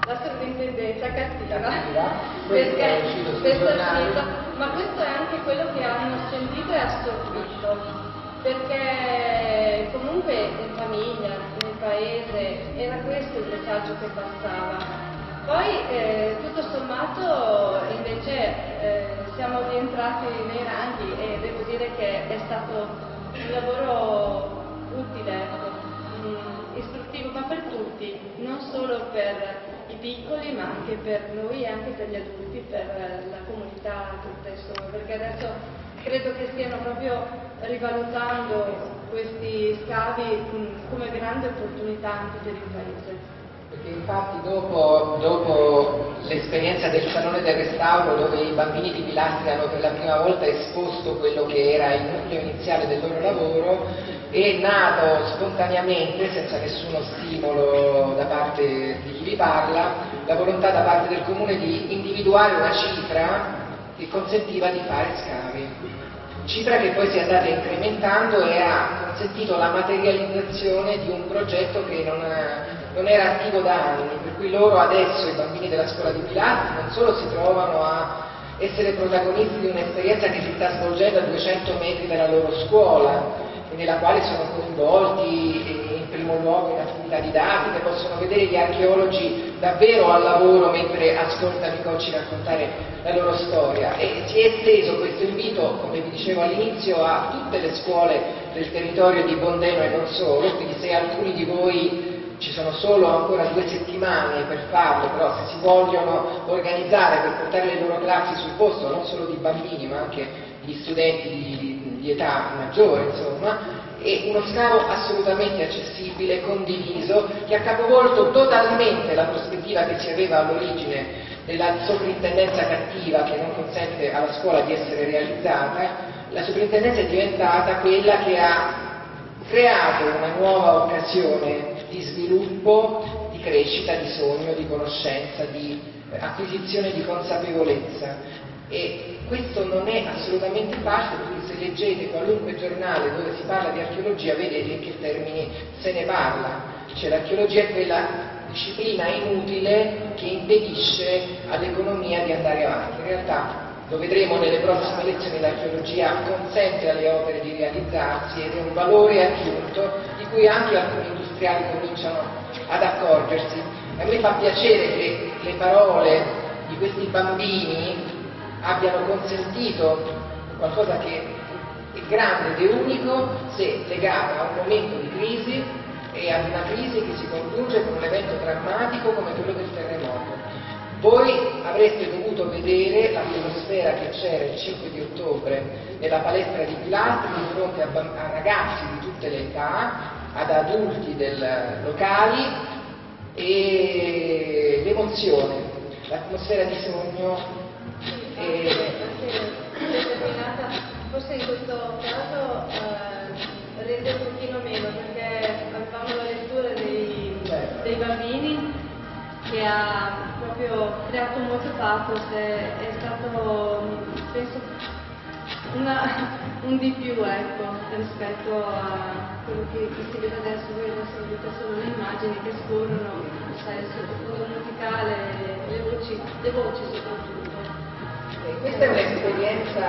la sovrintendenza cattiva, questo è uscito, ma questo è anche quello che hanno sentito e assorbito, perché comunque in famiglia, nel paese, era questo il messaggio che passava. Poi tutto sommato invece siamo rientrati nei ranghi e devo dire che è stato un lavoro utile, istruttivo, ma per tutti, non solo per i piccoli ma anche per noi e anche per gli adulti, per la comunità tutta insomma, perché adesso credo che stiano proprio rivalutando questi scavi come grande opportunità anche per il paese. Perché infatti dopo l'esperienza del Salone del Restauro, dove i bambini di Pilastri hanno per la prima volta esposto quello che era il nucleo iniziale del loro lavoro, è nato spontaneamente, senza nessuno stimolo da parte di chi vi parla, la volontà da parte del Comune di individuare una cifra che consentiva di fare scavi. Cifra che poi si è andata incrementando e ha consentito la materializzazione di un progetto che non era attivo da anni, per cui loro adesso, i bambini della scuola di Pilastri, non solo si trovano a essere protagonisti di un'esperienza che si sta svolgendo a 200 metri dalla loro scuola e nella quale sono coinvolti in primo luogo in attività didattiche, possono vedere gli archeologi davvero al lavoro mentre ascoltano i coach raccontare la loro storia, e si è esteso questo invito, come vi dicevo all'inizio, a tutte le scuole del territorio di Bondeno e non solo, quindi se alcuni di voi ci sono solo ancora 2 settimane per farlo, però se si vogliono organizzare per portare le loro classi sul posto, non solo di bambini ma anche di studenti di età maggiore, insomma, è uno scavo assolutamente accessibile, condiviso, che ha capovolto totalmente la prospettiva che si aveva all'origine della sovrintendenza cattiva che non consente alla scuola di essere realizzata. La sovrintendenza è diventata quella che ha creato una nuova occasione di sviluppo, di crescita, di sogno, di conoscenza, di acquisizione di consapevolezza. E questo non è assolutamente facile, perché se leggete qualunque giornale dove si parla di archeologia vedete che il termine se ne parla. Cioè l'archeologia è quella disciplina inutile che impedisce all'economia di andare avanti. In realtà, lo vedremo nelle prossime lezioni, l'archeologia consente alle opere di realizzarsi ed è un valore aggiunto di cui anche alcuni industriali cominciano ad accorgersi. A me fa piacere che le parole di questi bambini abbiano consentito qualcosa che è grande ed è unico se legato a un momento di crisi e ad una crisi che si congiunge con un evento drammatico come quello del terremoto. Voi avreste dovuto vedere l'atmosfera che c'era il 5 di ottobre nella palestra di Pilastri di fronte a ragazzi di tutte le età, ad adulti locali, e l'emozione, l'atmosfera di sogno. Forse in questo caso rende un pochino meno, perché avevamo la lettura dei bambini che ha proprio creato molto pathos, è stato, penso, un di più, ecco, rispetto a quello che si vede adesso. Voi adesso vedete solo le immagini che scorrono, sai, il sottofondo musicale, le voci soprattutto. Questa è un'esperienza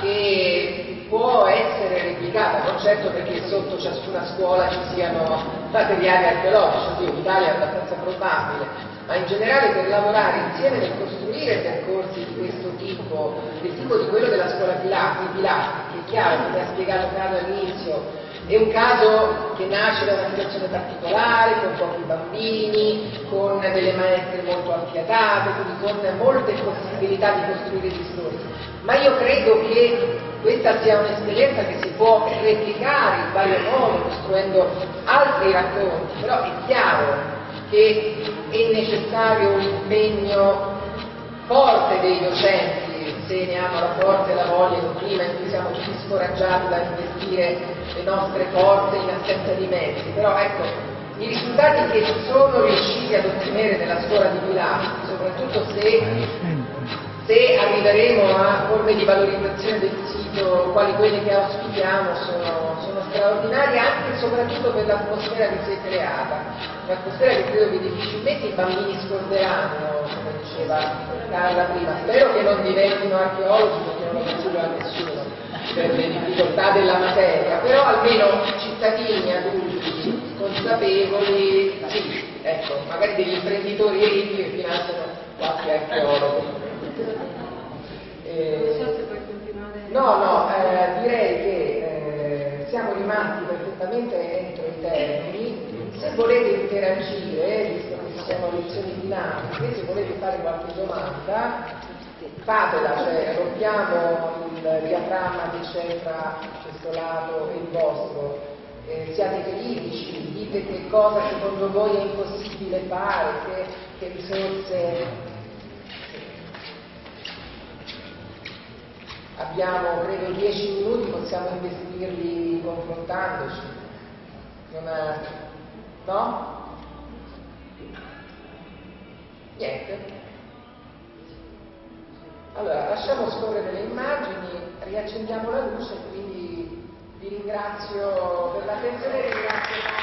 che può essere replicata, non certo perché sotto ciascuna scuola ci siano materiali archeologici, in Italia è abbastanza probabile, ma in generale per lavorare insieme nel costruire percorsi di questo tipo, del tipo di quello della scuola Pilastri, che è chiaro, come ha spiegato Carlo all'inizio, è un caso che nasce da una situazione particolare, con pochi bambini, con delle maestre molto affiatate, quindi con molte possibilità di costruire discorsi. Ma io credo che questa sia un'esperienza che si può replicare in vario modo, costruendo altri racconti, però è chiaro che è necessario un impegno forte dei docenti, se ne hanno la forza e la voglia in un clima in cui siamo tutti scoraggiati da investire le nostre forze in assenza di mezzi. Però ecco, i risultati che sono riusciti ad ottenere nella scuola di Pilastri, soprattutto se arriveremo a forme di valorizzazione del sito quali quelle che auspichiamo, sono straordinarie, anche e soprattutto per l'atmosfera che si è creata. Un'atmosfera che credo che difficilmente i bambini scorderanno, come diceva Carla prima. Spero che non diventino archeologi, perché non lo consiglio a nessuno per le difficoltà della materia, però almeno cittadini, adulti, consapevoli, sì, ecco, magari degli imprenditori ricchi che finanziano qualche archeologo. Non so se puoi continuare. No, direi che siamo rimasti perfettamente entro i termini. Se volete interagire, visto che ci sono lezioni dinamiche, se volete fare qualche domanda, fatela, cioè rompiamo il diaframma che c'è tra questo lato e il vostro, siate critici, dite che cosa secondo voi è impossibile fare, che risorse abbiamo. Credo 10 minuti, possiamo investirli confrontandoci. No? Niente. Allora, lasciamo scorrere le immagini, riaccendiamo la luce, quindi vi ringrazio per l'attenzione e ringrazio.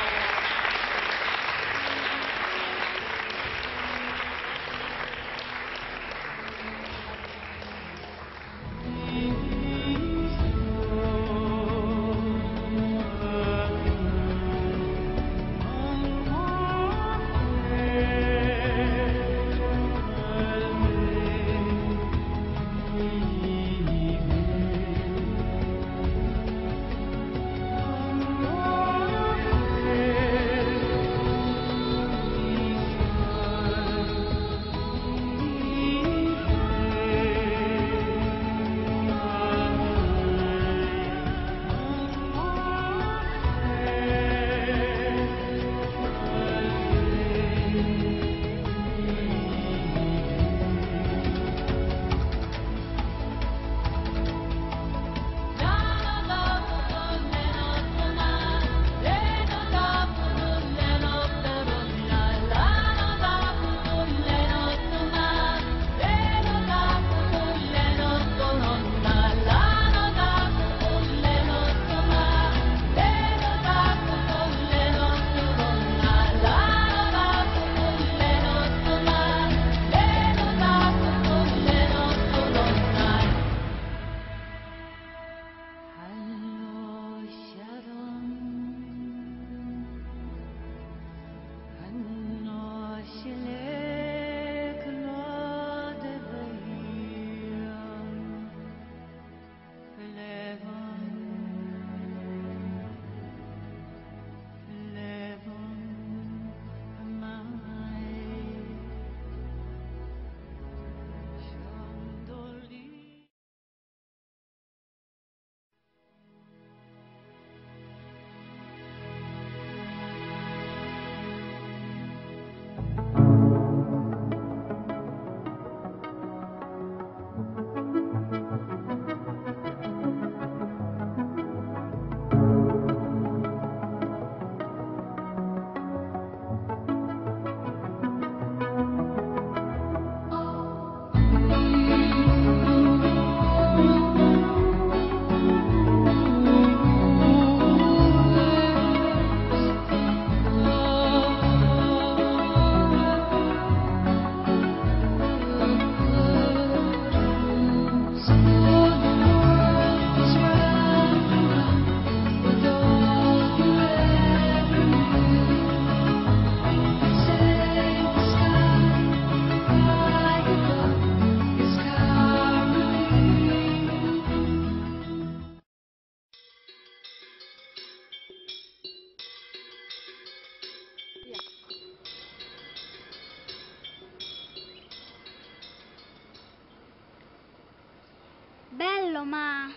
bello, ma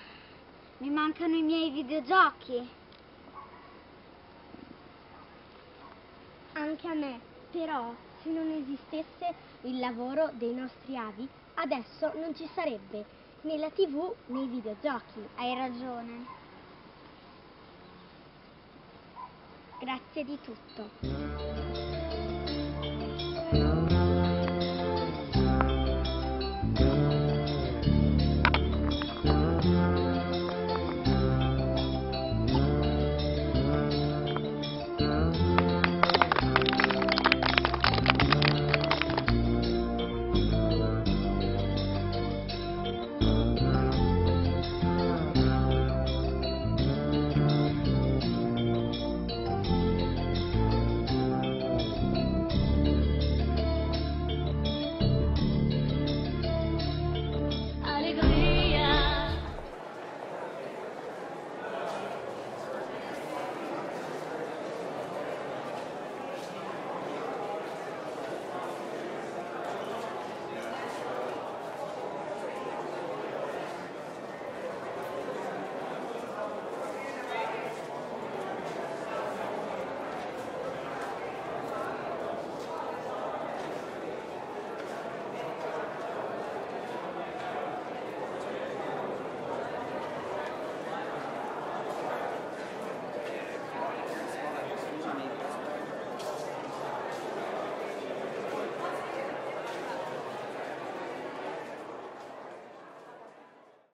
mi mancano i miei videogiochi. Anche a me, però se non esistesse il lavoro dei nostri avi, adesso non ci sarebbe né la TV né i videogiochi. Hai ragione. Grazie di tutto.